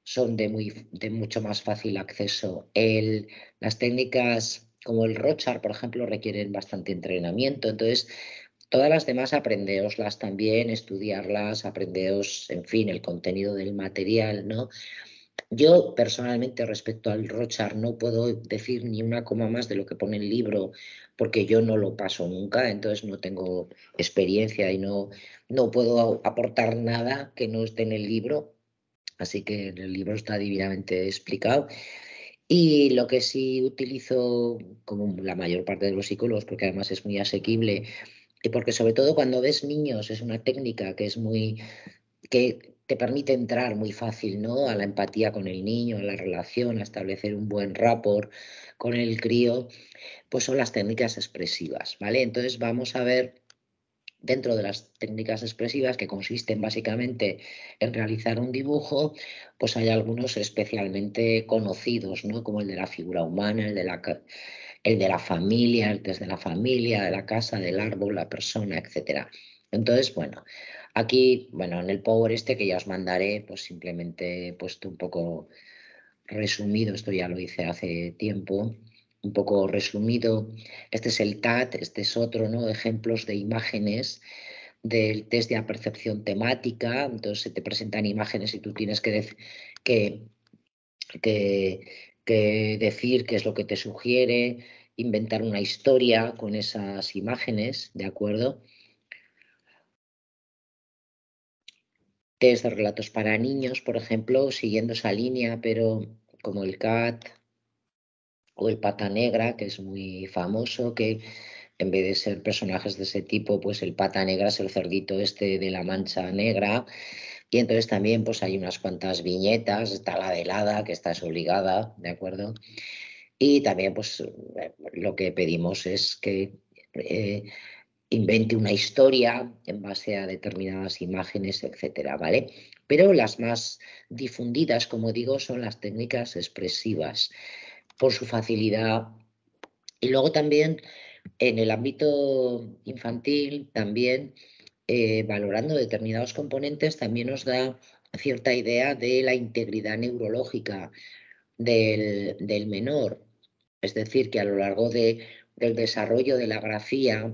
son de, muy, de mucho más fácil acceso. El, las técnicas como el Rorschach, por ejemplo, requieren bastante entrenamiento. Entonces, todas las demás aprendeoslas también, estudiarlas, aprendeos, en fin, el contenido del material, ¿no? Yo, personalmente, respecto al Rorschach, no puedo decir ni una coma más de lo que pone el libro, porque yo no lo paso nunca, entonces no tengo experiencia y no, no puedo aportar nada que no esté en el libro. Así que el libro está divinamente explicado. Y lo que sí utilizo, como la mayor parte de los psicólogos, porque además es muy asequible, y porque sobre todo cuando ves niños es una técnica que es muy, que te permite entrar muy fácil, ¿no?, a la empatía con el niño, a la relación, a establecer un buen rapport con el crío, pues son las técnicas expresivas, ¿vale? Entonces vamos a ver, dentro de las técnicas expresivas, que consisten básicamente en realizar un dibujo, pues hay algunos especialmente conocidos, ¿no?, como el de la figura humana, el de la, el de la familia, el test de la familia, de la casa, del árbol, la persona, etcétera. Entonces, bueno, aquí, bueno, en el Power este que ya os mandaré, pues simplemente he puesto un poco resumido, esto ya lo hice hace tiempo, un poco resumido. Este es el T A T, este es otro, ¿no? Ejemplos de imágenes del test de apercepción temática. Entonces se te presentan imágenes y tú tienes que, que, que, que decir qué es lo que te sugiere, inventar una historia con esas imágenes, ¿de acuerdo? Test de relatos para niños, por ejemplo, siguiendo esa línea, pero como el C A T o el Pata Negra, que es muy famoso, que en vez de ser personajes de ese tipo, pues el Pata Negra es el cerdito este de la mancha negra. Y entonces también pues hay unas cuantas viñetas, está la del hada, que está obligada, ¿de acuerdo? Y también pues lo que pedimos es que eh, invente una historia en base a determinadas imágenes, etcétera, ¿vale? Pero las más difundidas, como digo, son las técnicas expresivas, por su facilidad. Y luego también en el ámbito infantil, también eh, valorando determinados componentes, también nos da cierta idea de la integridad neurológica del, del menor. Es decir, que a lo largo de, del desarrollo de la grafía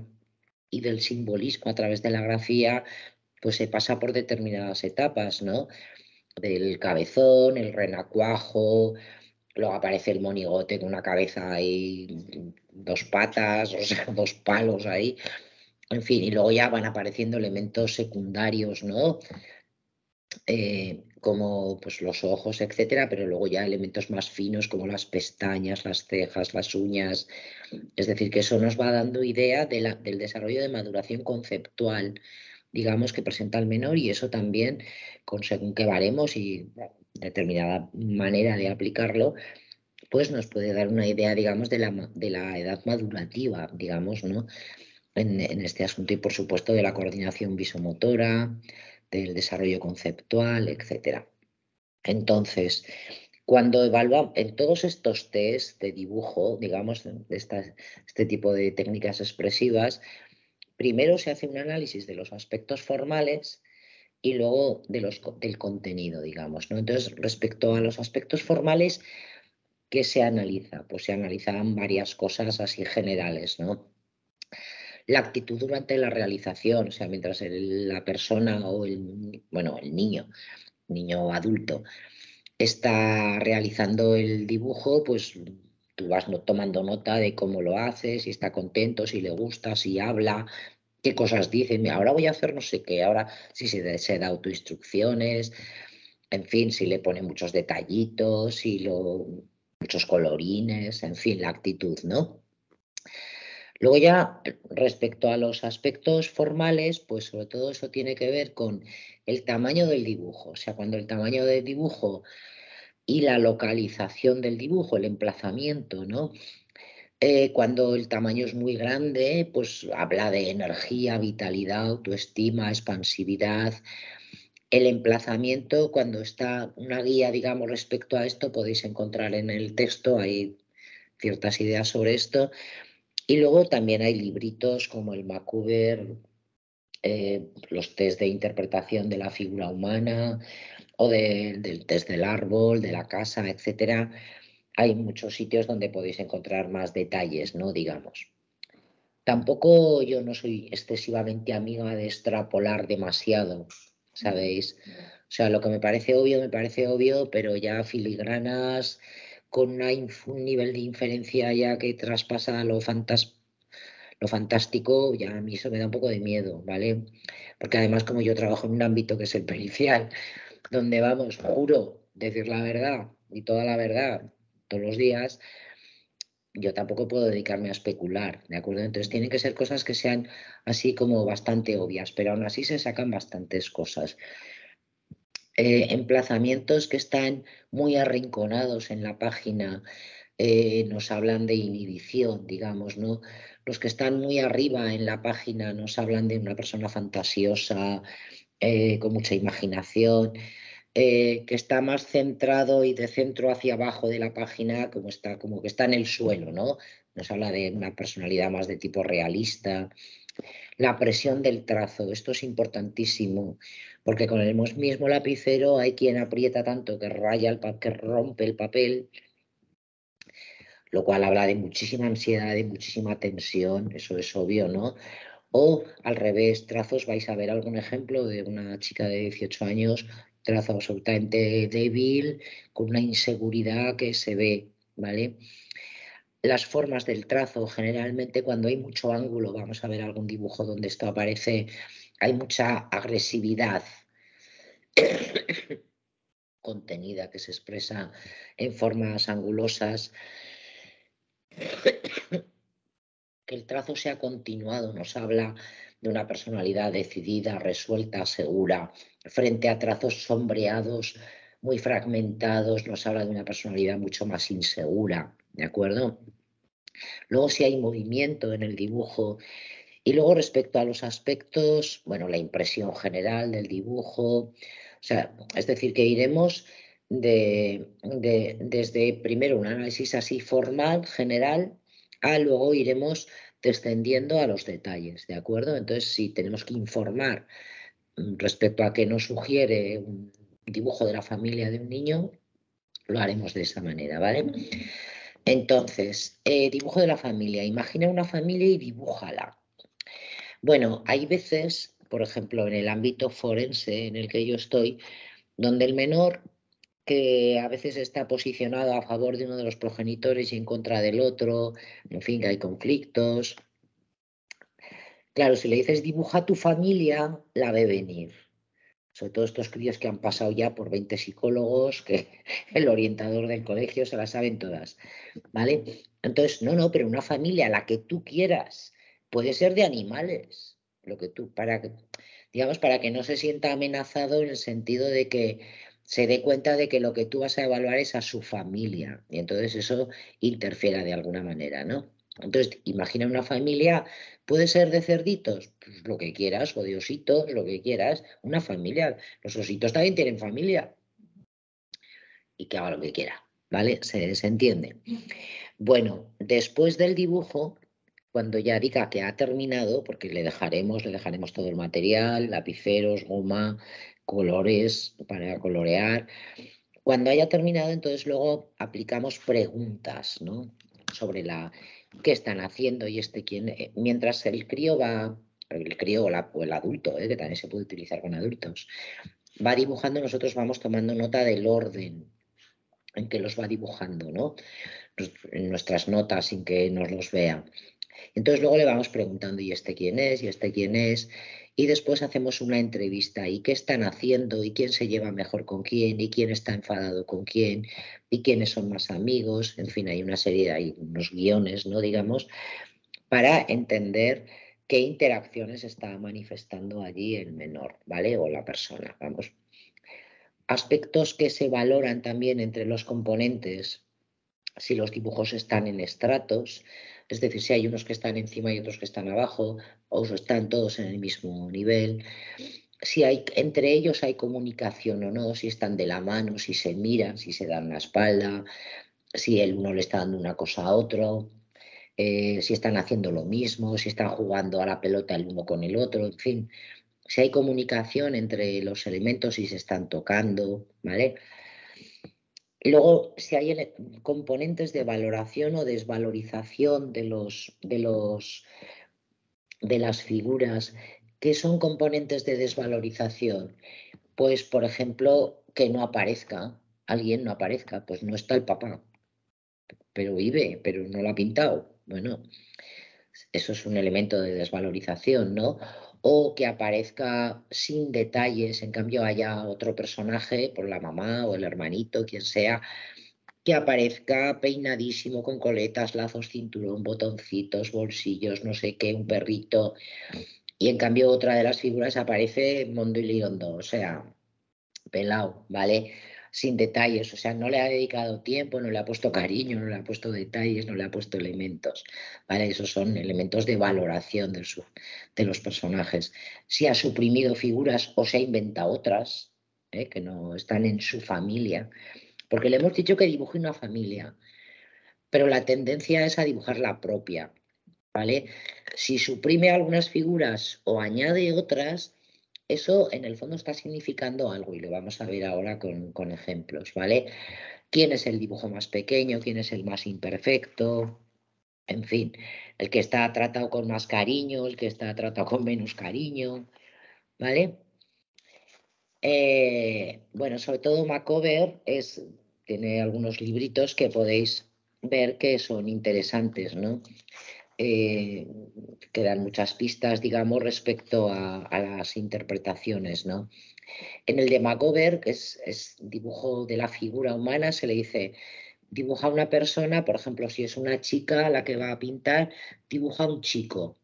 y del simbolismo a través de la grafía, pues se pasa por determinadas etapas, ¿no? Del cabezón, el renacuajo, luego aparece el monigote con una cabeza ahí, dos patas, o sea, dos palos ahí, en fin, y luego ya van apareciendo elementos secundarios, ¿no? Eh, como pues, los ojos, etcétera, pero luego ya elementos más finos como las pestañas, las cejas, las uñas. Es decir, que eso nos va dando idea de la, del desarrollo de maduración conceptual, digamos, que presenta el menor, y eso también, con según que baremos y determinada manera de aplicarlo, pues nos puede dar una idea, digamos, de la, de la edad madurativa, digamos, ¿no? En, en este asunto, y por supuesto de la coordinación visomotora, del desarrollo conceptual, etcétera. Entonces, cuando evaluamos en todos estos test de dibujo, digamos, esta, este tipo de técnicas expresivas, primero se hace un análisis de los aspectos formales y luego de los, del contenido, digamos, ¿no? Entonces, respecto a los aspectos formales, ¿qué se analiza? Pues se analizan varias cosas así generales, ¿no? La actitud durante la realización, o sea, mientras el, la persona o el, bueno, el niño, niño adulto, está realizando el dibujo, pues tú vas no, tomando nota de cómo lo hace, si está contento, si le gusta, si habla, qué cosas dice. Mira, ahora voy a hacer no sé qué, ahora si se, de, se da autoinstrucciones, en fin, si le pone muchos detallitos, si lo, muchos colorines, en fin, la actitud, ¿no? Luego ya, respecto a los aspectos formales, pues sobre todo eso tiene que ver con el tamaño del dibujo. O sea, cuando el tamaño del dibujo y la localización del dibujo, el emplazamiento, ¿no? Eh, cuando el tamaño es muy grande, pues habla de energía, vitalidad, autoestima, expansividad. El emplazamiento, cuando está una guía, digamos, respecto a esto, podéis encontrar en el texto, hay ciertas ideas sobre esto. Y luego también hay libritos como el Machover, eh, los test de interpretación de la figura humana o de, del test del árbol, de la casa, etcétera. Hay muchos sitios donde podéis encontrar más detalles, ¿no? Digamos. Tampoco yo no soy excesivamente amiga de extrapolar demasiado, ¿sabéis? O sea, lo que me parece obvio, me parece obvio, pero ya filigranas, con una, un nivel de inferencia ya que traspasa lo, fantas, lo fantástico, ya a mí eso me da un poco de miedo, ¿vale? Porque además, como yo trabajo en un ámbito que es el pericial, donde vamos, juro, decir la verdad y toda la verdad todos los días, yo tampoco puedo dedicarme a especular, ¿de acuerdo? Entonces tienen que ser cosas que sean así como bastante obvias, pero aún así se sacan bastantes cosas. Eh, emplazamientos que están muy arrinconados en la página, eh, nos hablan de inhibición, digamos, ¿no? Los que están muy arriba en la página nos hablan de una persona fantasiosa, eh, con mucha imaginación, eh, que está más centrado y de centro hacia abajo de la página, como, está, como que está en el suelo, ¿no? Nos habla de una personalidad más de tipo realista. La presión del trazo, esto es importantísimo, porque con el mismo lapicero hay quien aprieta tanto que raya el papel, que rompe el papel. lo cual habla de muchísima ansiedad, de muchísima tensión, eso es obvio, ¿no? O al revés, trazos, vais a ver algún ejemplo de una chica de dieciocho años, trazo absolutamente débil, con una inseguridad que se ve, ¿vale? Las formas del trazo, generalmente cuando hay mucho ángulo, vamos a ver algún dibujo donde esto aparece, hay mucha agresividad contenida que se expresa en formas angulosas. Que el trazo sea continuado nos habla de una personalidad decidida, resuelta, segura, frente a trazos sombreados, muy fragmentados, nos habla de una personalidad mucho más insegura, ¿de acuerdo? Luego si hay movimiento en el dibujo y luego respecto a los aspectos, bueno, la impresión general del dibujo, o sea, es decir, que iremos de, de, desde primero un análisis así formal, general, a luego iremos descendiendo a los detalles, ¿de acuerdo? Entonces, si tenemos que informar respecto a qué nos sugiere un dibujo de la familia de un niño, lo haremos de esa manera, ¿vale? Entonces, eh, dibujo de la familia. Imagina una familia y dibújala. Bueno, hay veces, por ejemplo, en el ámbito forense en el que yo estoy, donde el menor, que a veces está posicionado a favor de uno de los progenitores y en contra del otro, en fin, que hay conflictos. Claro, si le dices dibuja tu familia, la ve venir. Sobre todo estos críos que han pasado ya por veinte psicólogos, que el orientador del colegio se las saben todas, ¿vale? Entonces, no, no, pero una familia, la que tú quieras, puede ser de animales, lo que tú, para que, digamos, para que no se sienta amenazado en el sentido de que se dé cuenta de que lo que tú vas a evaluar es a su familia y entonces eso interfiera de alguna manera, ¿no? Entonces, imagina una familia, puede ser de cerditos, pues lo que quieras, o de ositos, lo que quieras, una familia. Los ositos también tienen familia y que haga lo que quiera, ¿vale? Se, se entiende. Bueno, después del dibujo, cuando ya diga que ha terminado, porque le dejaremos, le dejaremos todo el material, lapiceros, goma, colores para colorear. Cuando haya terminado, entonces luego aplicamos preguntas, ¿no? Sobre la qué están haciendo y este quién. Mientras el crío va, el crío o, la, o el adulto, ¿eh? Que también se puede utilizar con adultos, va dibujando, nosotros vamos tomando nota del orden en que los va dibujando, ¿no? En nuestras notas sin que nos los vea. Entonces luego le vamos preguntando, ¿y este quién es? ¿Y este quién es? Y después hacemos una entrevista, ¿y qué están haciendo? ¿Y quién se lleva mejor con quién? ¿Y quién está enfadado con quién? ¿Y quiénes son más amigos? En fin, hay una serie, hay unos guiones, ¿no? Digamos, para entender qué interacciones está manifestando allí el menor, ¿vale? O la persona, vamos. Aspectos que se valoran también entre los componentes, si los dibujos están en estratos, es decir, si hay unos que están encima y otros que están abajo, o están todos en el mismo nivel, si hay entre ellos hay comunicación o no, si están de la mano, si se miran, si se dan la espalda, si el uno le está dando una cosa a otro, eh, si están haciendo lo mismo, si están jugando a la pelota el uno con el otro, en fin, si hay comunicación entre los elementos, si se están tocando, ¿vale? Luego, si hay componentes de valoración o desvalorización de, los, de, los, de las figuras, ¿qué son componentes de desvalorización? Pues, por ejemplo, que no aparezca, alguien no aparezca, pues no está el papá, pero vive, pero no lo ha pintado. Bueno, eso es un elemento de desvalorización, ¿no? O que aparezca sin detalles, en cambio haya otro personaje, por la mamá o el hermanito, quien sea, que aparezca peinadísimo con coletas, lazos, cinturón, botoncitos, bolsillos, no sé qué, un perrito. Y en cambio otra de las figuras aparece mondo y lirondo, o sea, pelao, ¿vale? Sin detalles, o sea, no le ha dedicado tiempo, no le ha puesto cariño, no le ha puesto detalles, no le ha puesto elementos, ¿vale? Esos son elementos de valoración de, su, de los personajes. Si ha suprimido figuras o se ha inventado otras, ¿eh? Que no están en su familia, porque le hemos dicho que dibuje una familia, pero la tendencia es a dibujar la propia, ¿vale? Si suprime algunas figuras o añade otras, eso en el fondo está significando algo y lo vamos a ver ahora con, con ejemplos, ¿vale? quién es el dibujo más pequeño, quién es el más imperfecto, en fin, el que está tratado con más cariño, el que está tratado con menos cariño, ¿vale? Eh, bueno, sobre todo Machover es, tiene algunos libritos que podéis ver que son interesantes, ¿no? Eh, que dan muchas pistas, digamos, respecto a, a las interpretaciones, ¿no? En el de Machover, que es, es dibujo de la figura humana, se le dice, dibuja una persona, por ejemplo, si es una chica la que va a pintar, dibuja un chico,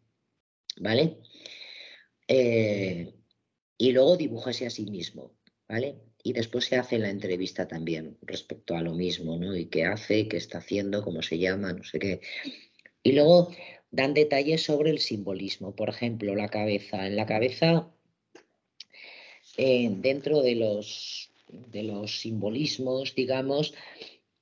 ¿vale? Eh, y luego dibújase a sí mismo, ¿vale? Y después se hace la entrevista también respecto a lo mismo, ¿no? Y qué hace, qué está haciendo, cómo se llama, no sé qué. Y luego dan detalles sobre el simbolismo, por ejemplo, la cabeza. En la cabeza, eh, dentro de los, de los simbolismos, digamos,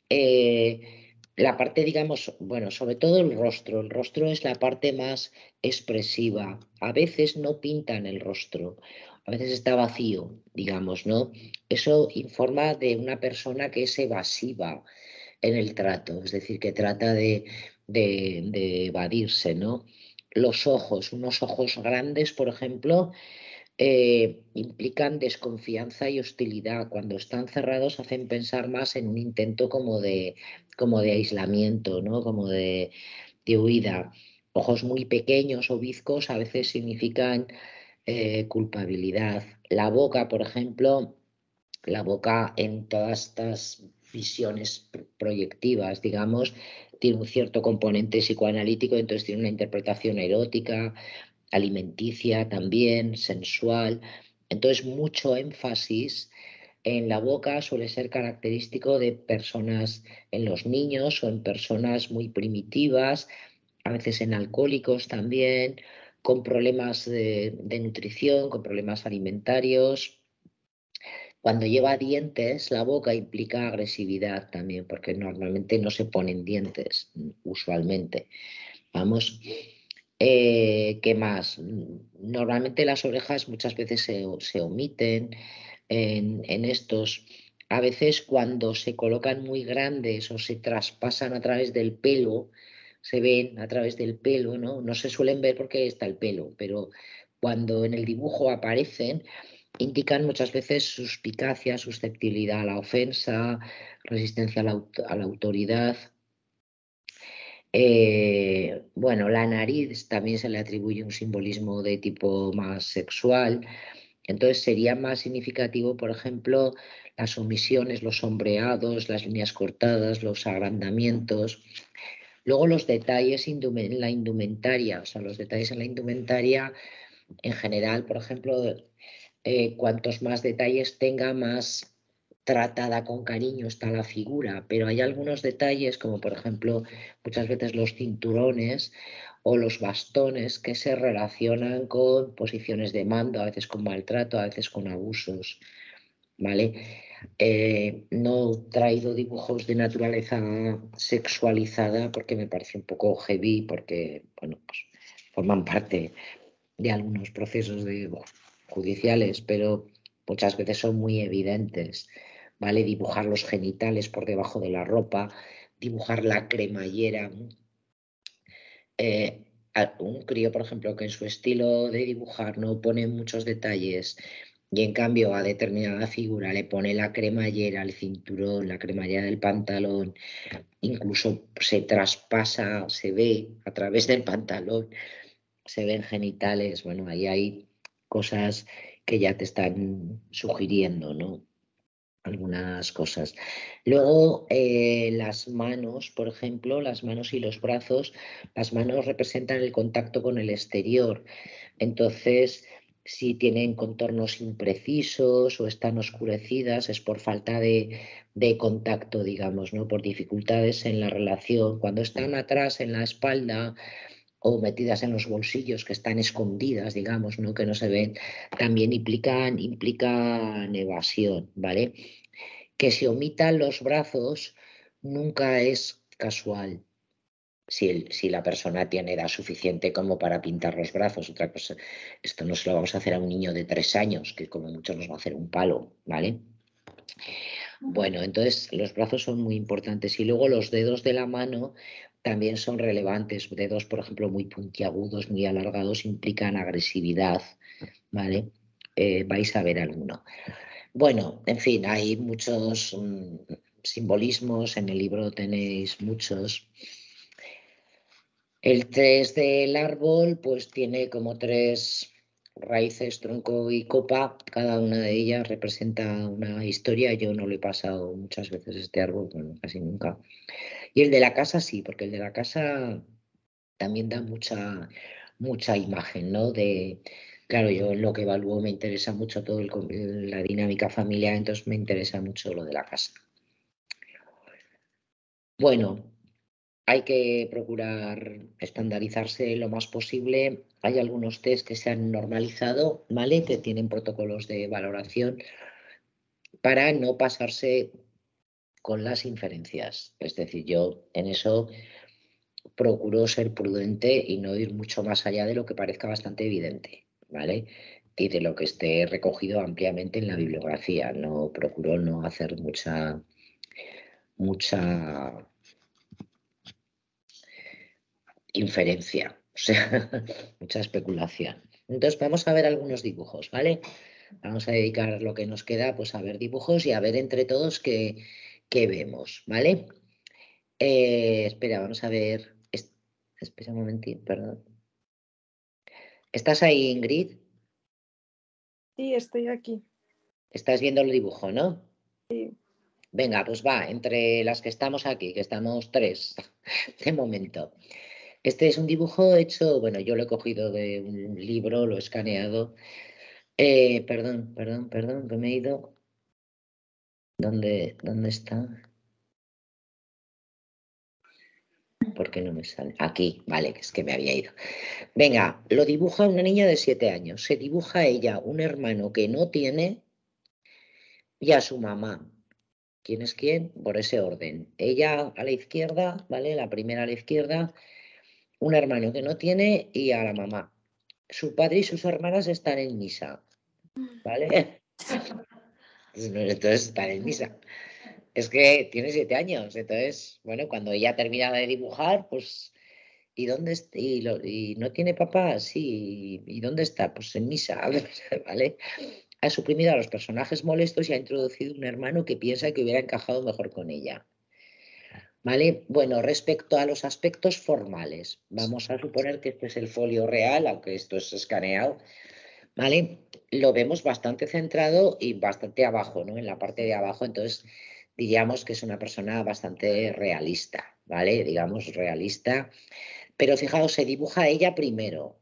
eh, la parte, digamos, bueno, sobre todo el rostro. El rostro es la parte más expresiva. A veces no pintan el rostro. A veces está vacío, digamos, ¿no? Eso informa de una persona que es evasiva en el trato, es decir, que trata de, de, de evadirse, ¿no? Los ojos, unos ojos grandes, por ejemplo, eh, implican desconfianza y hostilidad. Cuando están cerrados hacen pensar más en un intento como de, como de aislamiento, ¿no? Como de, de huida. Ojos muy pequeños o bizcos a veces significan... Eh, culpabilidad. La boca, por ejemplo, la boca en todas estas visiones proyectivas, digamos, tiene un cierto componente psicoanalítico, entonces tiene una interpretación erótica, alimenticia también, sensual. Entonces, mucho énfasis en la boca suele ser característico de personas, en los niños o en personas muy primitivas, a veces en alcohólicos también, con problemas de, de nutrición, con problemas alimentarios. Cuando lleva dientes, la boca implica agresividad también, porque normalmente no se ponen dientes, usualmente. Vamos, eh, ¿qué más? Normalmente las orejas muchas veces se, se omiten en, en estos. A veces cuando se colocan muy grandes o se traspasan a través del pelo, se ven a través del pelo, ¿no? No se suelen ver porque está el pelo, pero cuando en el dibujo aparecen, indican muchas veces suspicacia, susceptibilidad a la ofensa, resistencia a la, a la autoridad. Eh, bueno, la nariz también se le atribuye un simbolismo de tipo más sexual. Entonces sería más significativo, por ejemplo, las omisiones, los sombreados, las líneas cortadas, los agrandamientos. Luego los detalles en la indumentaria, o sea, los detalles en la indumentaria en general, por ejemplo, eh, cuantos más detalles tenga, más tratada con cariño está la figura, pero hay algunos detalles, como por ejemplo, muchas veces los cinturones o los bastones que se relacionan con posiciones de mando, a veces con maltrato, a veces con abusos, ¿vale? Eh, no he traído dibujos de naturaleza sexualizada porque me parece un poco heavy, porque bueno, pues forman parte de algunos procesos de, bueno, judiciales, pero muchas veces son muy evidentes, ¿vale? Dibujar los genitales por debajo de la ropa, dibujar la cremallera. Eh, un crío, por ejemplo, que en su estilo de dibujar no pone muchos detalles, y en cambio a determinada figura le pone la cremallera, el cinturón, la cremallera del pantalón, incluso se traspasa, se ve a través del pantalón, se ven genitales. Bueno, ahí hay cosas que ya te están sugiriendo, ¿no? Algunas cosas. Luego eh, las manos, por ejemplo, las manos y los brazos. Las manos representan el contacto con el exterior, entonces... Si tienen contornos imprecisos o están oscurecidas es por falta de, de contacto, digamos, ¿no? Por dificultades en la relación. Cuando están atrás en la espalda o metidas en los bolsillos, que están escondidas, digamos, ¿no? Que no se ven, también implican, implican evasión, ¿vale? Que se omitan los brazos nunca es casual. Si, el, si la persona tiene edad suficiente como para pintar los brazos, otra cosa, esto no se lo vamos a hacer a un niño de tres años, que como mucho nos va a hacer un palo, ¿vale? Bueno, entonces los brazos son muy importantes y luego los dedos de la mano también son relevantes. Dedos, por ejemplo, muy puntiagudos, muy alargados, implican agresividad, ¿vale? Eh, vais a ver alguno. Bueno, en fin, hay muchos mmm, simbolismos, en el libro tenéis muchos. El test del árbol pues tiene como tres raíces, tronco y copa. Cada una de ellas representa una historia. Yo no lo he pasado muchas veces este árbol, bueno, casi nunca. Y el de la casa sí, porque el de la casa también da mucha, mucha imagen, ¿no? De, claro, yo en lo que evalúo me interesa mucho todo el, la dinámica familiar, entonces me interesa mucho lo de la casa. Bueno, hay que procurar estandarizarse lo más posible. Hay algunos test que se han normalizado, ¿vale? Que tienen protocolos de valoración para no pasarse con las inferencias. Es decir, yo en eso procuro ser prudente y no ir mucho más allá de lo que parezca bastante evidente, ¿vale? Y de lo que esté recogido ampliamente en la bibliografía. No procuro no hacer mucha... mucha inferencia, o sea, mucha especulación. Entonces vamos a ver algunos dibujos, ¿vale? Vamos a dedicar lo que nos queda pues a ver dibujos y a ver entre todos qué, qué vemos, ¿vale? Eh, espera, vamos a ver... Es, espera un momentito, perdón. ¿Estás ahí, Ingrid? Sí, estoy aquí. Estás viendo el dibujo, ¿no? Sí. Venga, pues va, entre las que estamos aquí, que estamos tres de momento. Este es un dibujo hecho, bueno, yo lo he cogido de un libro, lo he escaneado. Eh, perdón, perdón, perdón, que me he ido. ¿Dónde, dónde está? ¿Por qué no me sale? Aquí, vale, que es que me había ido. Venga, lo dibuja una niña de siete años. Se dibuja a ella un hermano que no tiene y a su mamá. ¿Quién es quién? Por ese orden. Ella a la izquierda, ¿vale? La primera a la izquierda. Un hermano que no tiene y a la mamá. Su padre y sus hermanas están en misa, ¿vale? Entonces están en misa. Es que tiene siete años, entonces, bueno, cuando ella termina de dibujar, pues, ¿y dónde está? ¿Y, lo, y no tiene papá? Sí, ¿y dónde está? Pues en misa, ¿vale? Ha suprimido a los personajes molestos y ha introducido un hermano que piensa que hubiera encajado mejor con ella. ¿Vale? Bueno, respecto a los aspectos formales, vamos a suponer que este es el folio real, aunque esto es escaneado, ¿vale? Lo vemos bastante centrado y bastante abajo, ¿no? En la parte de abajo, entonces diríamos que es una persona bastante realista, ¿vale? Digamos realista, pero fijaos, se dibuja a ella primero,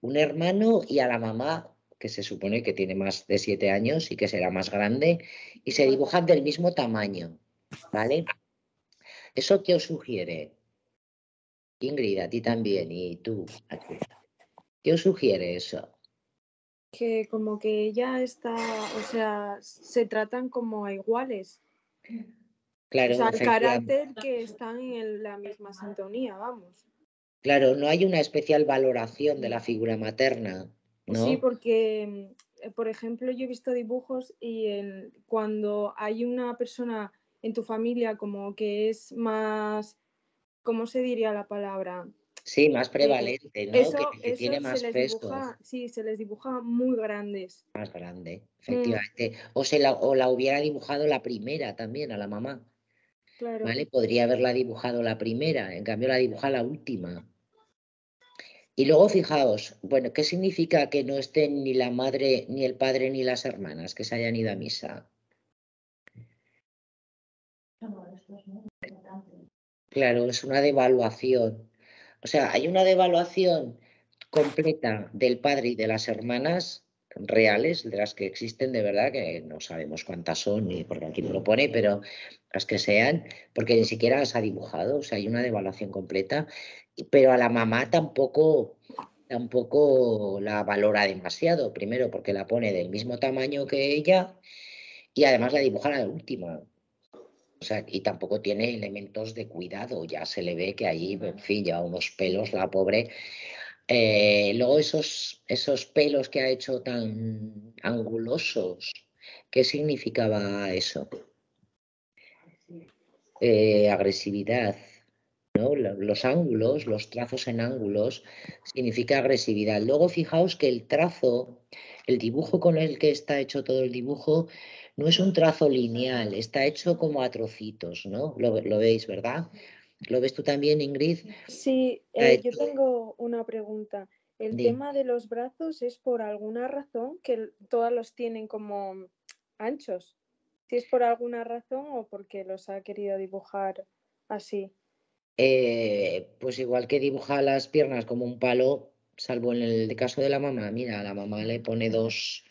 un hermano y a la mamá, que se supone que tiene más de siete años y que será más grande, y se dibujan del mismo tamaño, ¿vale? ¿Eso qué os sugiere? Ingrid, a ti también, y tú. Aquí. ¿Qué os sugiere eso? Que como que ella está, o sea, se tratan como a iguales. Claro, o sea, el carácter que están en la misma sintonía, vamos. Claro, no hay una especial valoración de la figura materna, ¿no? Sí, porque, por ejemplo, yo he visto dibujos y el, cuando hay una persona... en tu familia, como que es más, ¿cómo se diría la palabra? Sí, más prevalente, ¿no? Eso, que, que eso tiene más peso. Sí, se les dibuja muy grandes. Más grande, efectivamente. Mm. O, se la, o la hubiera dibujado la primera también, a la mamá. Claro. ¿Vale? Podría haberla dibujado la primera, en cambio la dibuja la última. Y luego, fijaos, bueno, ¿qué significa que no estén ni la madre, ni el padre, ni las hermanas, que se hayan ido a misa? Claro, es una devaluación. O sea, hay una devaluación completa del padre y de las hermanas reales, de las que existen de verdad, que no sabemos cuántas son, ni porque aquí no lo pone, pero las que sean, porque ni siquiera las ha dibujado. O sea, hay una devaluación completa, pero a la mamá tampoco, tampoco la valora demasiado. Primero, porque la pone del mismo tamaño que ella y además la dibuja la última. O sea, y tampoco tiene elementos de cuidado, ya se le ve que ahí, en fin, lleva unos pelos, la pobre. Eh, luego esos, esos pelos que ha hecho tan angulosos, ¿qué significaba eso? eh, agresividad, ¿no? Los ángulos, los trazos en ángulos, significa agresividad. Luego fijaos que el trazo, el dibujo con el que está hecho todo el dibujo, no es un trazo lineal, está hecho como a trocitos, ¿no? Lo, lo veis, ¿verdad? ¿Lo ves tú también, Ingrid? Sí, eh, yo tengo una pregunta. El Dime. tema de los brazos es por alguna razón que todos los tienen como anchos. Si es por alguna razón o porque los ha querido dibujar así. Eh, pues igual que dibuja las piernas como un palo, salvo en el caso de la mamá. Mira, la mamá le pone dos,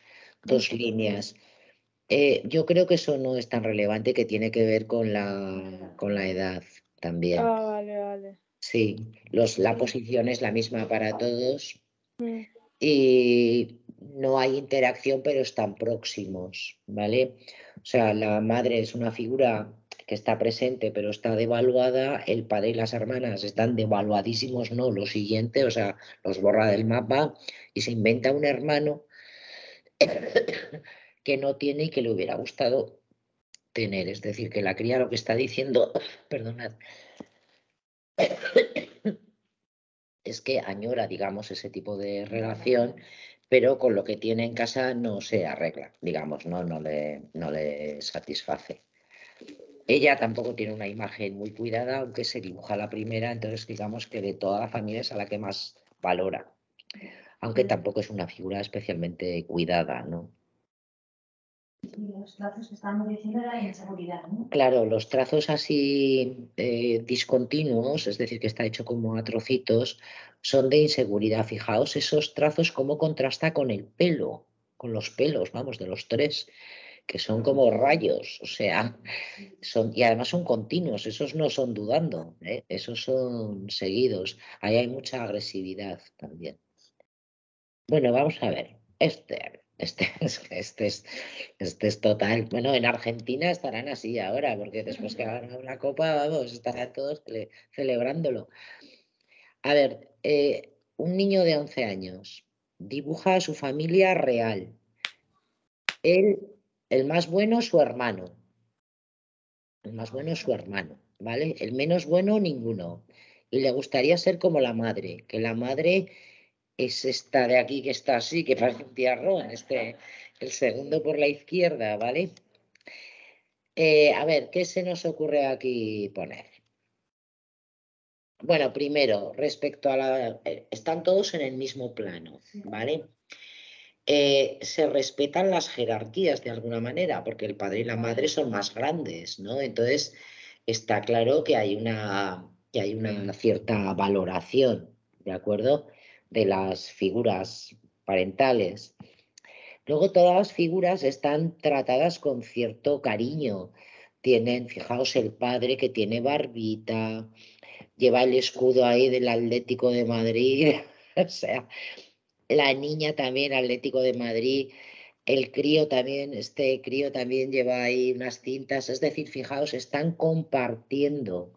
dos líneas. Eh, yo creo que eso no es tan relevante, que tiene que ver con la, con la edad también. Ah, vale, vale. Sí, los, la posición es la misma para todos y no hay interacción, pero están próximos, ¿vale? O sea, la madre es una figura que está presente pero está devaluada, el padre y las hermanas están devaluadísimos, no, lo siguiente, o sea, los borra del mapa y se inventa un hermano que no tiene y que le hubiera gustado tener. Es decir, que la cría lo que está diciendo, perdonad, es que añora, digamos, ese tipo de relación, pero con lo que tiene en casa no se arregla, digamos, no, no, le, no le satisface. Ella tampoco tiene una imagen muy cuidada, aunque se dibuja la primera, entonces digamos que de toda la familia es a la que más valora. Aunque tampoco es una figura especialmente cuidada, ¿no? Los trazos que estábamos diciendo era inseguridad, ¿no? Claro, los trazos así eh, discontinuos, es decir, que está hecho como a trocitos, son de inseguridad. Fijaos esos trazos cómo contrasta con el pelo, con los pelos, vamos, de los tres, que son como rayos, o sea, son, y además son continuos, esos no son dudando, ¿eh? Esos son seguidos. Ahí hay mucha agresividad también. Bueno, vamos a ver, este, este, este, este, es, este es total. Bueno, en Argentina estarán así ahora, porque después que hagan la copa, vamos, estarán todos cele, celebrándolo. A ver, eh, un niño de once años dibuja a su familia real. Él... El más bueno, su hermano. El más bueno, su hermano, ¿vale? El menos bueno, ninguno. Y le gustaría ser como la madre, que la madre es esta de aquí, que está así, que parece un tiarrón, este, el segundo por la izquierda, ¿vale? Eh, a ver, ¿qué se nos ocurre aquí poner? Bueno, primero, respecto a la... Están todos en el mismo plano, ¿vale? Eh, se respetan las jerarquías de alguna manera, porque el padre y la madre son más grandes, ¿no? Entonces, está claro que hay una, que hay una cierta valoración, ¿de acuerdo?, de las figuras parentales. Luego, todas las figuras están tratadas con cierto cariño. Tienen, fijaos, el padre que tiene barbita, lleva el escudo ahí del Atlético de Madrid, o sea... La niña también, Atlético de Madrid, el crío también, este crío también lleva ahí unas cintas. Es decir, fijaos, están compartiendo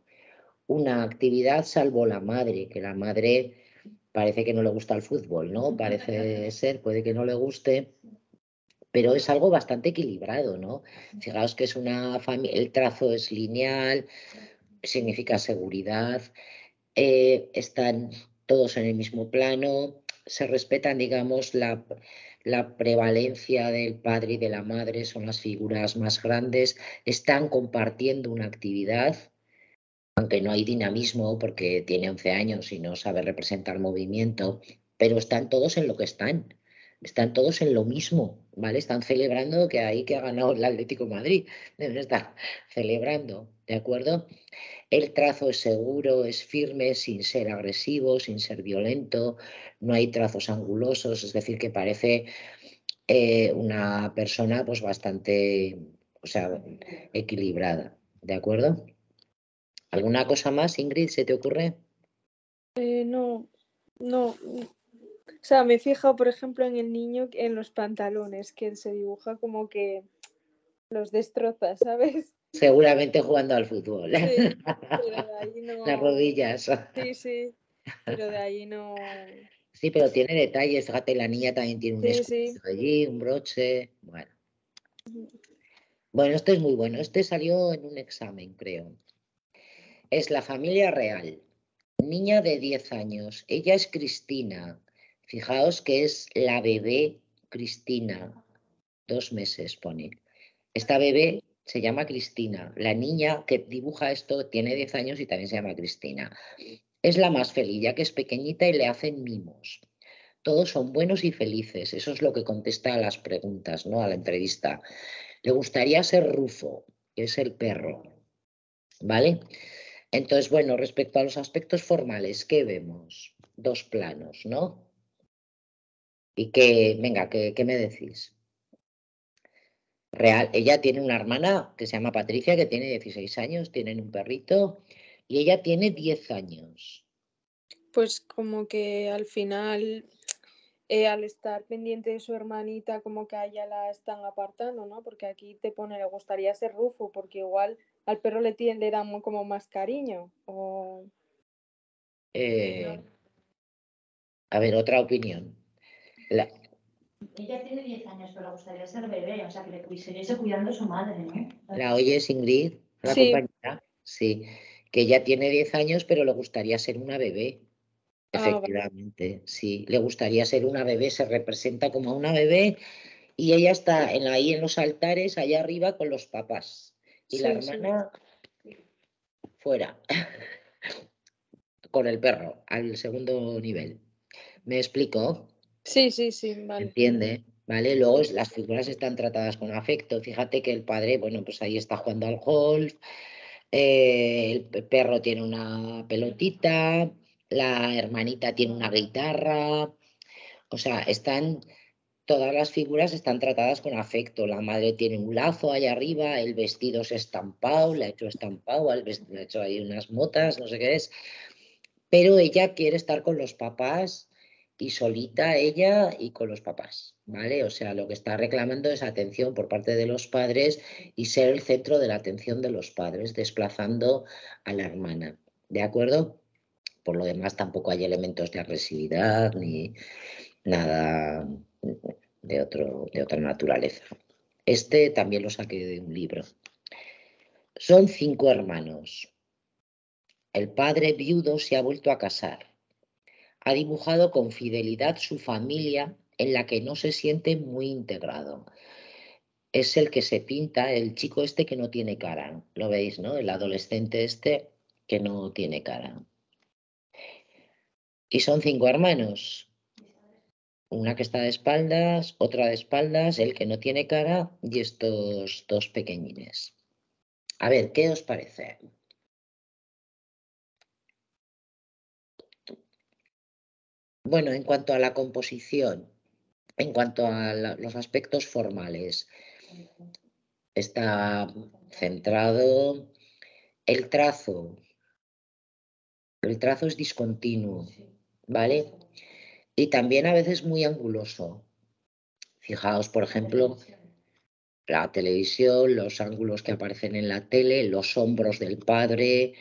una actividad salvo la madre, que la madre parece que no le gusta el fútbol, ¿no? Parece ser, puede que no le guste, pero es algo bastante equilibrado, ¿no? Fijaos que es una familia, el trazo es lineal, significa seguridad, eh, están todos en el mismo plano... Se respetan, digamos, la, la prevalencia del padre y de la madre, son las figuras más grandes, están compartiendo una actividad, aunque no hay dinamismo porque tiene once años y no sabe representar movimiento, pero están todos en lo que están, están todos en lo mismo, ¿vale? Están celebrando que ahí que ha ganado el Atlético de Madrid, deben estar celebrando, ¿de acuerdo? El trazo es seguro, es firme, sin ser agresivo, sin ser violento, no hay trazos angulosos, es decir, que parece eh, una persona pues bastante, o sea, equilibrada, ¿de acuerdo? ¿Alguna cosa más, Ingrid, se te ocurre? Eh, no, no. O sea, me he fijado, por ejemplo, en el niño, en los pantalones, que se dibuja como que los destroza, ¿sabes? Seguramente jugando al fútbol. Sí, pero de ahí no... Las rodillas. Sí, sí, pero de ahí no... Sí, pero tiene detalles, fíjate, la niña también tiene un sí, escudo sí. allí, un broche, bueno. Bueno, esto es muy bueno, este salió en un examen, creo. Es la familia real. Niña de diez años. Ella es Cristina. Fijaos que es la bebé Cristina. Dos meses pone. Esta bebé se llama Cristina. La niña que dibuja esto tiene diez años y también se llama Cristina. Es la más feliz, ya que es pequeñita y le hacen mimos. Todos son buenos y felices. Eso es lo que contesta a las preguntas, ¿no? A la entrevista. Le gustaría ser Rufo, que es el perro. ¿Vale? Entonces, bueno, respecto a los aspectos formales, ¿qué vemos? Dos planos, ¿no? Y que, venga, ¿qué, qué me decís? Real, ella tiene una hermana que se llama Patricia, que tiene dieciséis años, tienen un perrito, y ella tiene diez años. Pues como que al final, eh, al estar pendiente de su hermanita, como que a ella la están apartando, ¿no? Porque aquí te pone, le gustaría ser Rufo, porque igual... Al perro le, tiene, le da muy, como más cariño. O... Eh, a ver, otra opinión. La... Ella tiene diez años, pero le gustaría ser bebé, o sea, que le pusiese cuidando a su madre, ¿no? ¿La oyes, Ingrid? ¿La sí. compañera? Sí. Que ella tiene diez años, pero le gustaría ser una bebé. Efectivamente, ah, vale. sí. Le gustaría ser una bebé, se representa como una bebé y ella está en, ahí en los altares, allá arriba, con los papás. Y sí, la hermana sí. fuera, con el perro, al segundo nivel. ¿Me explico? Sí, sí, sí. Vale. ¿Entiende? ¿Vale? Luego las figuras están tratadas con afecto. Fíjate que el padre, bueno, pues ahí está jugando al golf, eh, el perro tiene una pelotita, la hermanita tiene una guitarra. O sea, están... Todas las figuras están tratadas con afecto. La madre tiene un lazo allá arriba, el vestido es estampado, le ha hecho estampado, el vestido, le ha hecho ahí unas motas, no sé qué es. Pero ella quiere estar con los papás y solita ella y con los papás, ¿vale? O sea, lo que está reclamando es atención por parte de los padres y ser el centro de la atención de los padres, desplazando a la hermana, ¿de acuerdo? Por lo demás, tampoco hay elementos de agresividad ni nada... De, otro, de otra naturaleza. Este también lo saqué de un libro. Son cinco hermanos. El padre viudo se ha vuelto a casar. Ha dibujado con fidelidad su familia en la que no se siente muy integrado. Es el que se pinta, el chico este que no tiene cara. Lo veis, ¿no? El adolescente este que no tiene cara. Y son cinco hermanos. Una que está de espaldas, otra de espaldas, el que no tiene cara y estos dos pequeñines. A ver, ¿qué os parece? Bueno, en cuanto a la composición, en cuanto a la, los aspectos formales, está centrado el trazo. El trazo es discontinuo, ¿vale? Y también a veces muy anguloso. Fijaos, por ejemplo, la televisión, los ángulos que aparecen en la tele, los hombros del padre,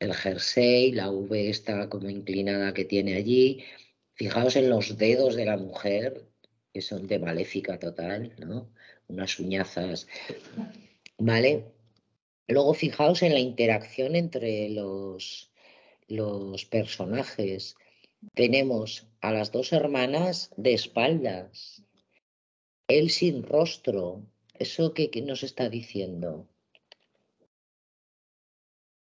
el jersey, la V está como inclinada que tiene allí. Fijaos en los dedos de la mujer, que son de maléfica total, ¿no? Unas uñazas, ¿vale? Luego fijaos en la interacción entre los, los personajes. Tenemos a las dos hermanas de espaldas, él sin rostro. ¿Eso qué, qué nos está diciendo?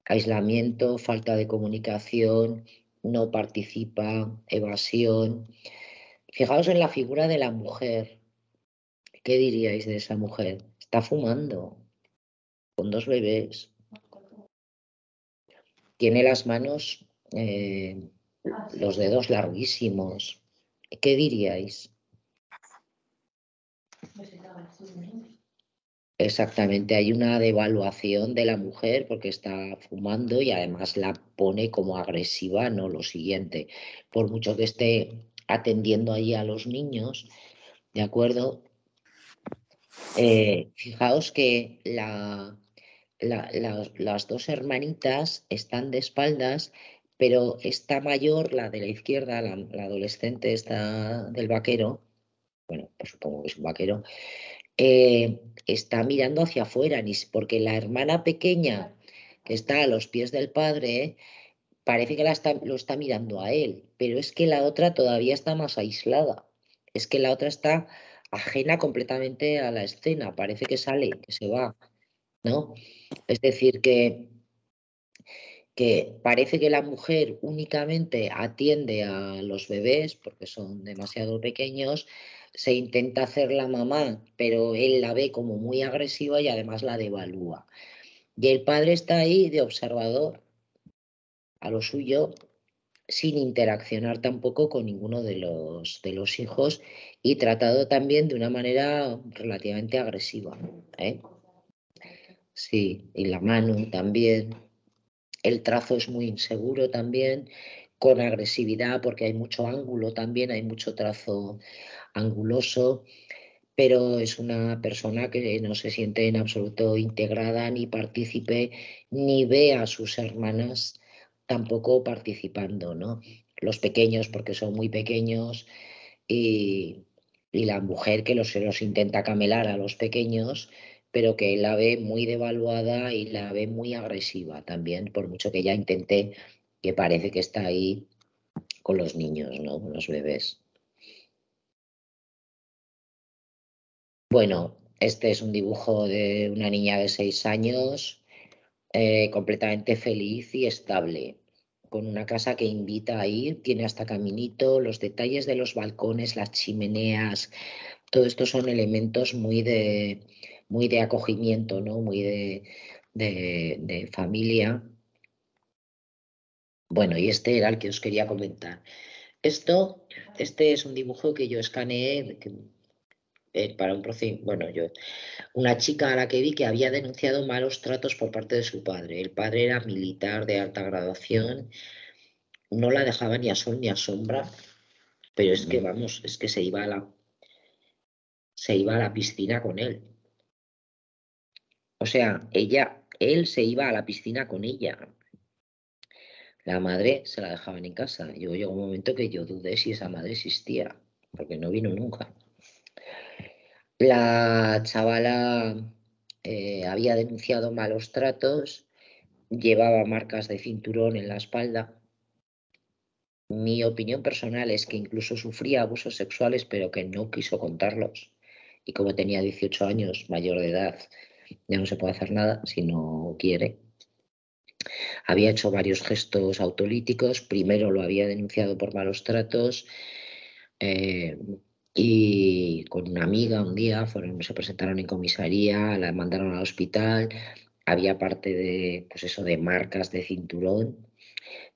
Aislamiento, falta de comunicación, no participa, evasión. Fijaos en la figura de la mujer. ¿Qué diríais de esa mujer? Está fumando, con dos bebés. Tiene las manos... Eh, Los dedos larguísimos. ¿Qué diríais? Exactamente, hay una devaluación de la mujer porque está fumando y además la pone como agresiva, ¿no? Lo siguiente, por mucho que esté atendiendo ahí a los niños, ¿de acuerdo? Eh, fijaos que la, la, la, las dos hermanitas están de espaldas. Pero esta mayor, la de la izquierda, la, la adolescente esta del vaquero, bueno, pues supongo que es un vaquero, eh, está mirando hacia afuera, porque la hermana pequeña que está a los pies del padre, parece que la está, lo está mirando a él, pero es que la otra todavía está más aislada. Es que la otra está ajena completamente a la escena, parece que sale, que se va, ¿no? Es decir, que, que parece que la mujer únicamente atiende a los bebés porque son demasiado pequeños, se intenta hacer la mamá, pero él la ve como muy agresiva y además la devalúa. Y el padre está ahí de observador, a lo suyo, sin interaccionar tampoco con ninguno de los, de los hijos y tratado también de una manera relativamente agresiva, ¿eh? Sí, y la mano también. El trazo es muy inseguro también, con agresividad, porque hay mucho ángulo también, hay mucho trazo anguloso, pero es una persona que no se siente en absoluto integrada, ni partícipe, ni ve a sus hermanas tampoco participando, ¿no? Los pequeños porque son muy pequeños y, y la mujer que los, los intenta camelar a los pequeños, pero que la ve muy devaluada y la ve muy agresiva también, por mucho que ya intente, que parece que está ahí con los niños, ¿no? Con los bebés. Bueno, este es un dibujo de una niña de seis años, eh, completamente feliz y estable, con una casa que invita a ir, tiene hasta caminito, los detalles de los balcones, las chimeneas, todo esto son elementos muy de, muy de acogimiento, ¿no? Muy de, de, de familia. Bueno, y este era el que os quería comentar. Esto, este es un dibujo que yo escaneé, que, para un proceso, bueno, yo, una chica a la que vi que había denunciado malos tratos por parte de su padre. El padre era militar de alta graduación, no la dejaba ni a sol ni a sombra, pero es que, vamos, es que se iba a la, se iba a la piscina con él. O sea, ella, él se iba a la piscina con ella. La madre se la dejaban en casa. Yo llegó un momento que yo dudé si esa madre existía, porque no vino nunca. La chavala eh, había denunciado malos tratos, llevaba marcas de cinturón en la espalda. Mi opinión personal es que incluso sufría abusos sexuales, pero que no quiso contarlos. Y como tenía dieciocho años, mayor de edad, ya no se puede hacer nada si no quiere. Había hecho varios gestos autolíticos. Primero lo había denunciado por malos tratos. Eh, Y con una amiga un día fueron, se presentaron en comisaría, la mandaron al hospital, había parte de, pues eso, de marcas de cinturón,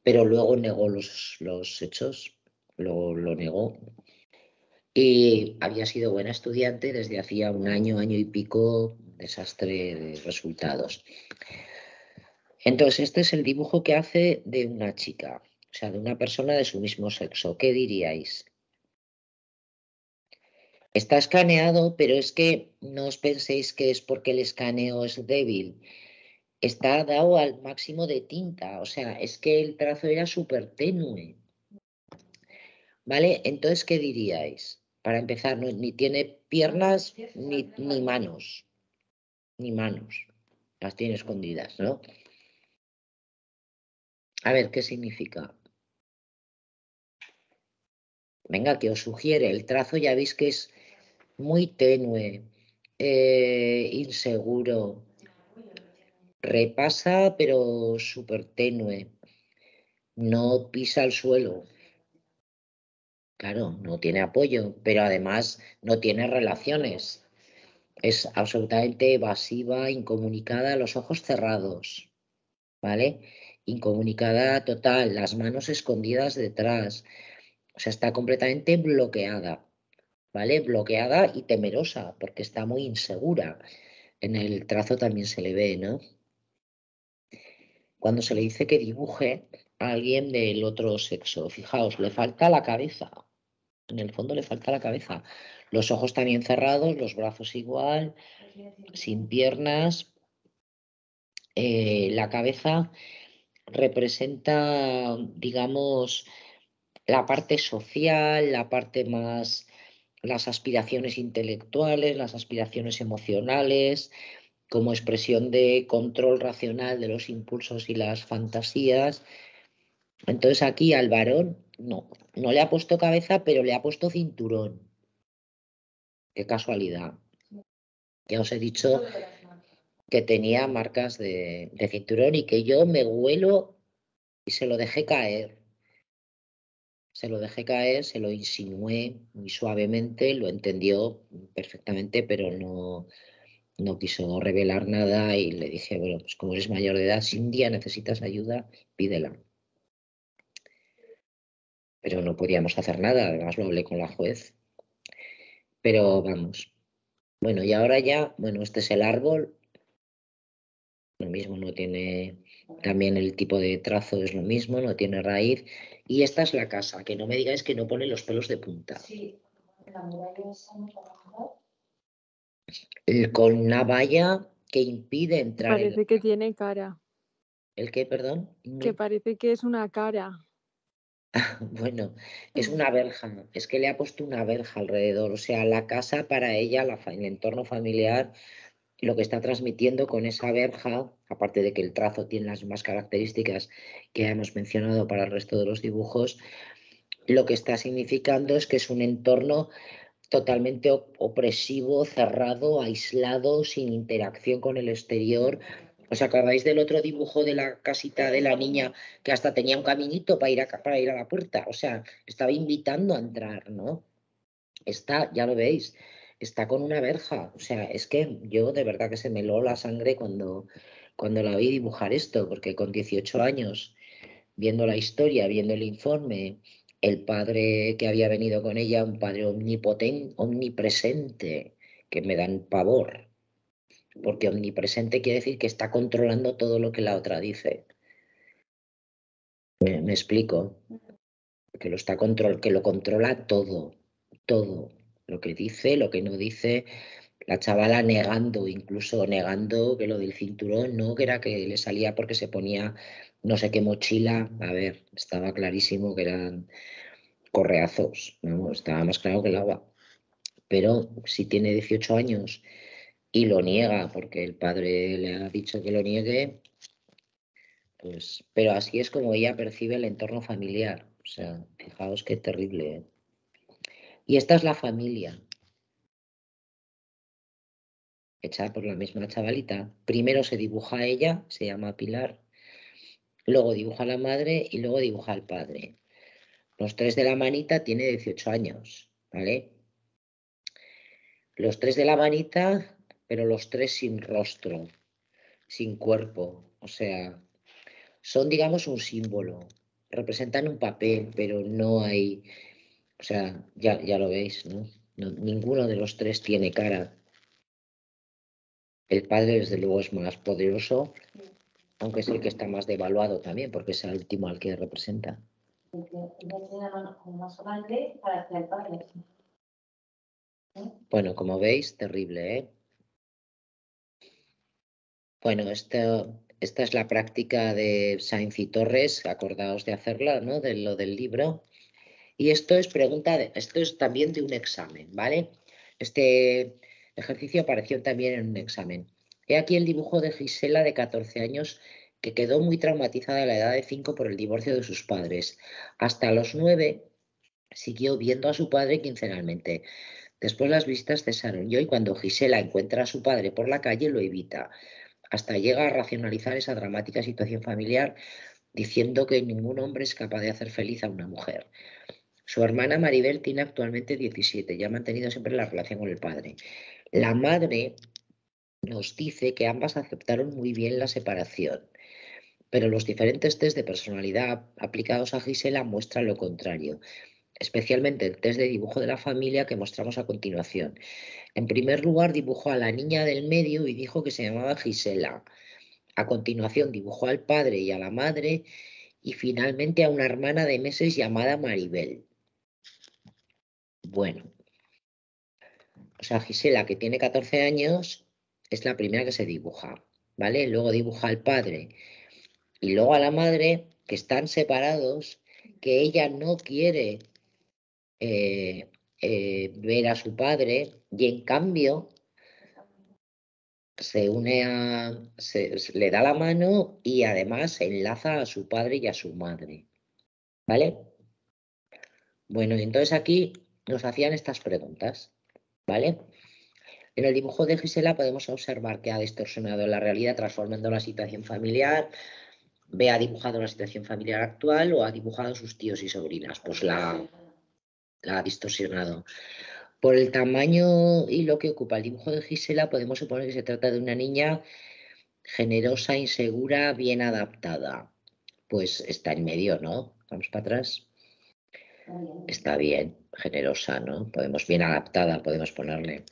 pero luego negó los, los hechos, luego lo negó. Y había sido buena estudiante desde hacía un año, año y pico, desastre de resultados. Entonces este es el dibujo que hace de una chica, o sea, de una persona de su mismo sexo. ¿Qué diríais? Está escaneado, pero es que no os penséis que es porque el escaneo es débil. Está dado al máximo de tinta, o sea, es que el trazo era súper tenue. ¿Vale? Entonces, ¿qué diríais? Para empezar, no, ni tiene piernas ni, ni manos. Ni manos. Las tiene escondidas, ¿no? A ver, ¿qué significa? Venga, que os sugiere, el trazo ya veis que es muy tenue, eh, inseguro, repasa pero súper tenue, no pisa el suelo, claro, no tiene apoyo, pero además no tiene relaciones, es absolutamente evasiva, incomunicada, los ojos cerrados, ¿vale? Incomunicada total, las manos escondidas detrás. O sea, está completamente bloqueada, ¿vale? Bloqueada y temerosa, porque está muy insegura. En el trazo también se le ve, ¿no? Cuando se le dice que dibuje a alguien del otro sexo, fijaos, le falta la cabeza. En el fondo le falta la cabeza. Los ojos también cerrados, los brazos igual, sin piernas. Eh, la cabeza representa, digamos, la parte social, la parte más, las aspiraciones intelectuales, las aspiraciones emocionales, como expresión de control racional de los impulsos y las fantasías. Entonces aquí al varón no, no le ha puesto cabeza, pero le ha puesto cinturón. Qué casualidad. Ya os he dicho que tenía marcas de, de cinturón y que yo me huelo y se lo dejé caer. Se lo dejé caer, se lo insinué muy suavemente, lo entendió perfectamente, pero no... no quiso revelar nada y le dije, bueno, pues como eres mayor de edad, si un día necesitas ayuda, pídela. Pero no podíamos hacer nada, además lo hablé con la juez. Pero vamos. Bueno, y ahora ya, bueno, este es el árbol. Lo mismo, no tiene, también el tipo de trazo es lo mismo, no tiene raíz. Y esta es la casa, que no me digáis que no pone los pelos de punta. Sí, la muralla es muy trabajada. Con una valla que impide entrar. Parece en... que tiene cara. ¿El qué, perdón? Que parece que es una cara. Bueno, es una verja. Es que le ha puesto una verja alrededor. O sea, la casa para ella, la fa... el entorno familiar, lo que está transmitiendo con esa verja, aparte de que el trazo tiene las mismas características que hemos mencionado para el resto de los dibujos, lo que está significando es que es un entorno totalmente opresivo, cerrado, aislado, sin interacción con el exterior. ¿Os acordáis del otro dibujo de la casita de la niña que hasta tenía un caminito para ir a, para ir a la puerta? O sea, estaba invitando a entrar, ¿no? Está, ya lo veis, está con una verja. O sea, es que yo de verdad que se me heló la sangre cuando, cuando la vi dibujar esto, porque con dieciocho años, viendo la historia, viendo el informe... El padre que había venido con ella, un padre omnipotente, omnipresente, que me dan pavor. Porque omnipresente quiere decir que está controlando todo lo que la otra dice. Me, me explico. Que lo, está control, que lo controla todo, todo. Lo que dice, lo que no dice. La chavala negando, incluso negando que lo del cinturón, no, que era que le salía porque se ponía no sé qué mochila. A ver, estaba clarísimo que eran correazos, ¿no? Estaba más claro que el agua. Pero si tiene dieciocho años y lo niega porque el padre le ha dicho que lo niegue, pues, pero así es como ella percibe el entorno familiar. O sea, fijaos qué terrible, ¿eh? Y esta es la familia hecha por la misma chavalita. Primero se dibuja ella, se llama Pilar, luego dibuja la madre y luego dibuja el padre. Los tres de la manita tiene dieciocho años, ¿vale? Los tres de la manita, pero los tres sin rostro, sin cuerpo. O sea, son, digamos, un símbolo. Representan un papel, pero no hay... O sea, ya, ya lo veis, ¿no? No, ninguno de los tres tiene cara. El padre, desde luego, es más poderoso, aunque es el que está más devaluado también, porque es el último al que representa. Bueno, como veis, terrible, ¿eh? Bueno, esto, esta es la práctica de Sainz y Torres, acordaos de hacerla, ¿no? De lo del libro. Y esto es pregunta, de, esto es también de un examen, ¿vale? Este... ejercicio apareció también en un examen. He aquí el dibujo de Gisela, de catorce años, que quedó muy traumatizada a la edad de cinco por el divorcio de sus padres. Hasta los nueve siguió viendo a su padre quincenalmente. Después las visitas cesaron y hoy, cuando Gisela encuentra a su padre por la calle, lo evita. Hasta llega a racionalizar esa dramática situación familiar, diciendo que ningún hombre es capaz de hacer feliz a una mujer. Su hermana Maribel tiene actualmente diecisiete y ha mantenido siempre la relación con el padre. La madre nos dice que ambas aceptaron muy bien la separación, pero los diferentes test de personalidad aplicados a Gisela muestran lo contrario, especialmente el test de dibujo de la familia que mostramos a continuación. En primer lugar, dibujó a la niña del medio y dijo que se llamaba Gisela. A continuación, dibujó al padre y a la madre y finalmente a una hermana de meses llamada Maribel. Bueno. O sea, Gisela, que tiene catorce años, es la primera que se dibuja, ¿vale? Luego dibuja al padre y luego a la madre, que están separados, que ella no quiere eh, eh, ver a su padre y, en cambio, se une a, se, se, le da la mano y además se enlaza a su padre y a su madre, ¿vale? Bueno, entonces aquí nos hacían estas preguntas, ¿vale? En el dibujo de Gisela podemos observar que ha distorsionado la realidad transformando la situación familiar. B, ha dibujado la situación familiar actual o ha dibujado sus tíos y sobrinas. Pues la, la ha distorsionado. Por el tamaño y lo que ocupa el dibujo de Gisela podemos suponer que se trata de una niña generosa, insegura, bien adaptada. Pues está en medio, ¿no? Vamos para atrás. Está bien, generosa, ¿no? Podemos, bien adaptada, podemos ponerle.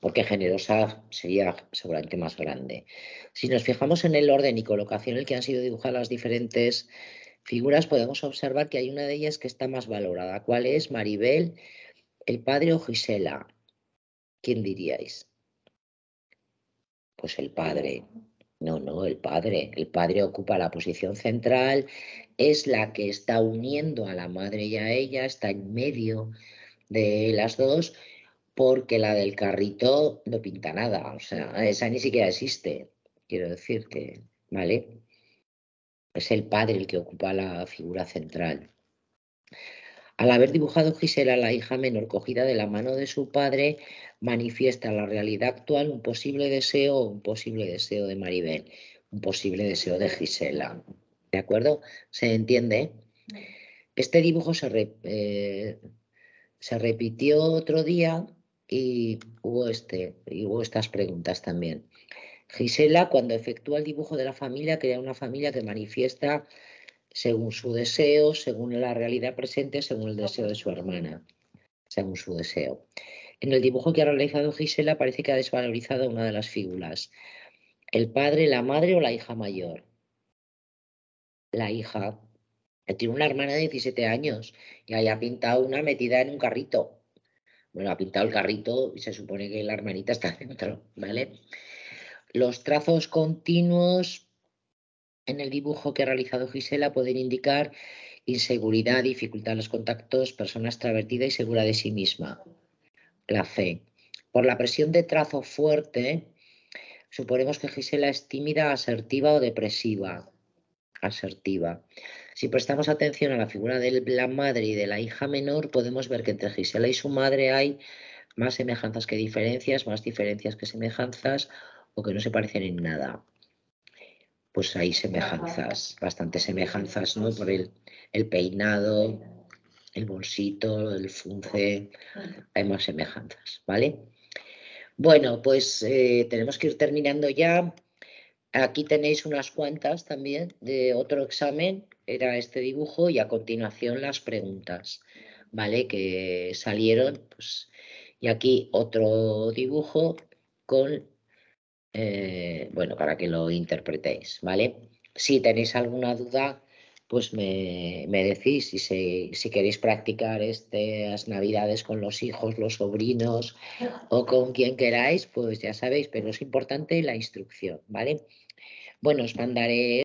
Porque generosa sería seguramente más grande. Si nos fijamos en el orden y colocación en el que han sido dibujadas las diferentes figuras, podemos observar que hay una de ellas que está más valorada. ¿Cuál es? Maribel, el padre o Gisela. ¿Quién diríais? Pues el padre. No, no, el padre. El padre ocupa la posición central, es la que está uniendo a la madre y a ella, está en medio de las dos, porque la del carrito no pinta nada, o sea, esa ni siquiera existe, quiero decir que, ¿vale? Es el padre el que ocupa la figura central. Al haber dibujado Gisela, la hija menor cogida de la mano de su padre, manifiesta la realidad actual, un posible deseo o un posible deseo de Maribel, un posible deseo de Gisela, ¿de acuerdo? ¿Se entiende? Este dibujo se, re, eh, se repitió otro día. Y hubo, este, y hubo estas preguntas también. Gisela, cuando efectúa el dibujo de la familia, crea una familia que manifiesta según su deseo, según la realidad presente, según el deseo de su hermana, según su deseo. En el dibujo que ha realizado Gisela parece que ha desvalorizado una de las figuras. ¿El padre, la madre o la hija mayor? La hija. Tiene una hermana de diecisiete años y haya pintado una metida en un carrito. Bueno, ha pintado el carrito y se supone que la hermanita está dentro, ¿vale? Los trazos continuos en el dibujo que ha realizado Gisela pueden indicar inseguridad, dificultad en los contactos, persona extravertida y segura de sí misma. La C. Por la presión de trazo fuerte, suponemos que Gisela es tímida, asertiva o depresiva. Asertiva. Si prestamos atención a la figura de la madre y de la hija menor, podemos ver que entre Gisela y su madre hay más semejanzas que diferencias, más diferencias que semejanzas o que no se parecen en nada. Pues hay semejanzas, bastantes semejanzas, ¿no? Por el, el peinado, el bolsito, el funce, hay más semejanzas, ¿vale? Bueno, pues eh, tenemos que ir terminando ya. Aquí tenéis unas cuantas también de otro examen, era este dibujo, y a continuación las preguntas, ¿vale? Que salieron, pues, y aquí otro dibujo con, eh, bueno, para que lo interpretéis, ¿vale? Si tenéis alguna duda, pues me, me decís, y si, si queréis practicar estas navidades con los hijos, los sobrinos o con quien queráis, pues ya sabéis, pero es importante la instrucción, ¿vale? Bueno, os mandaré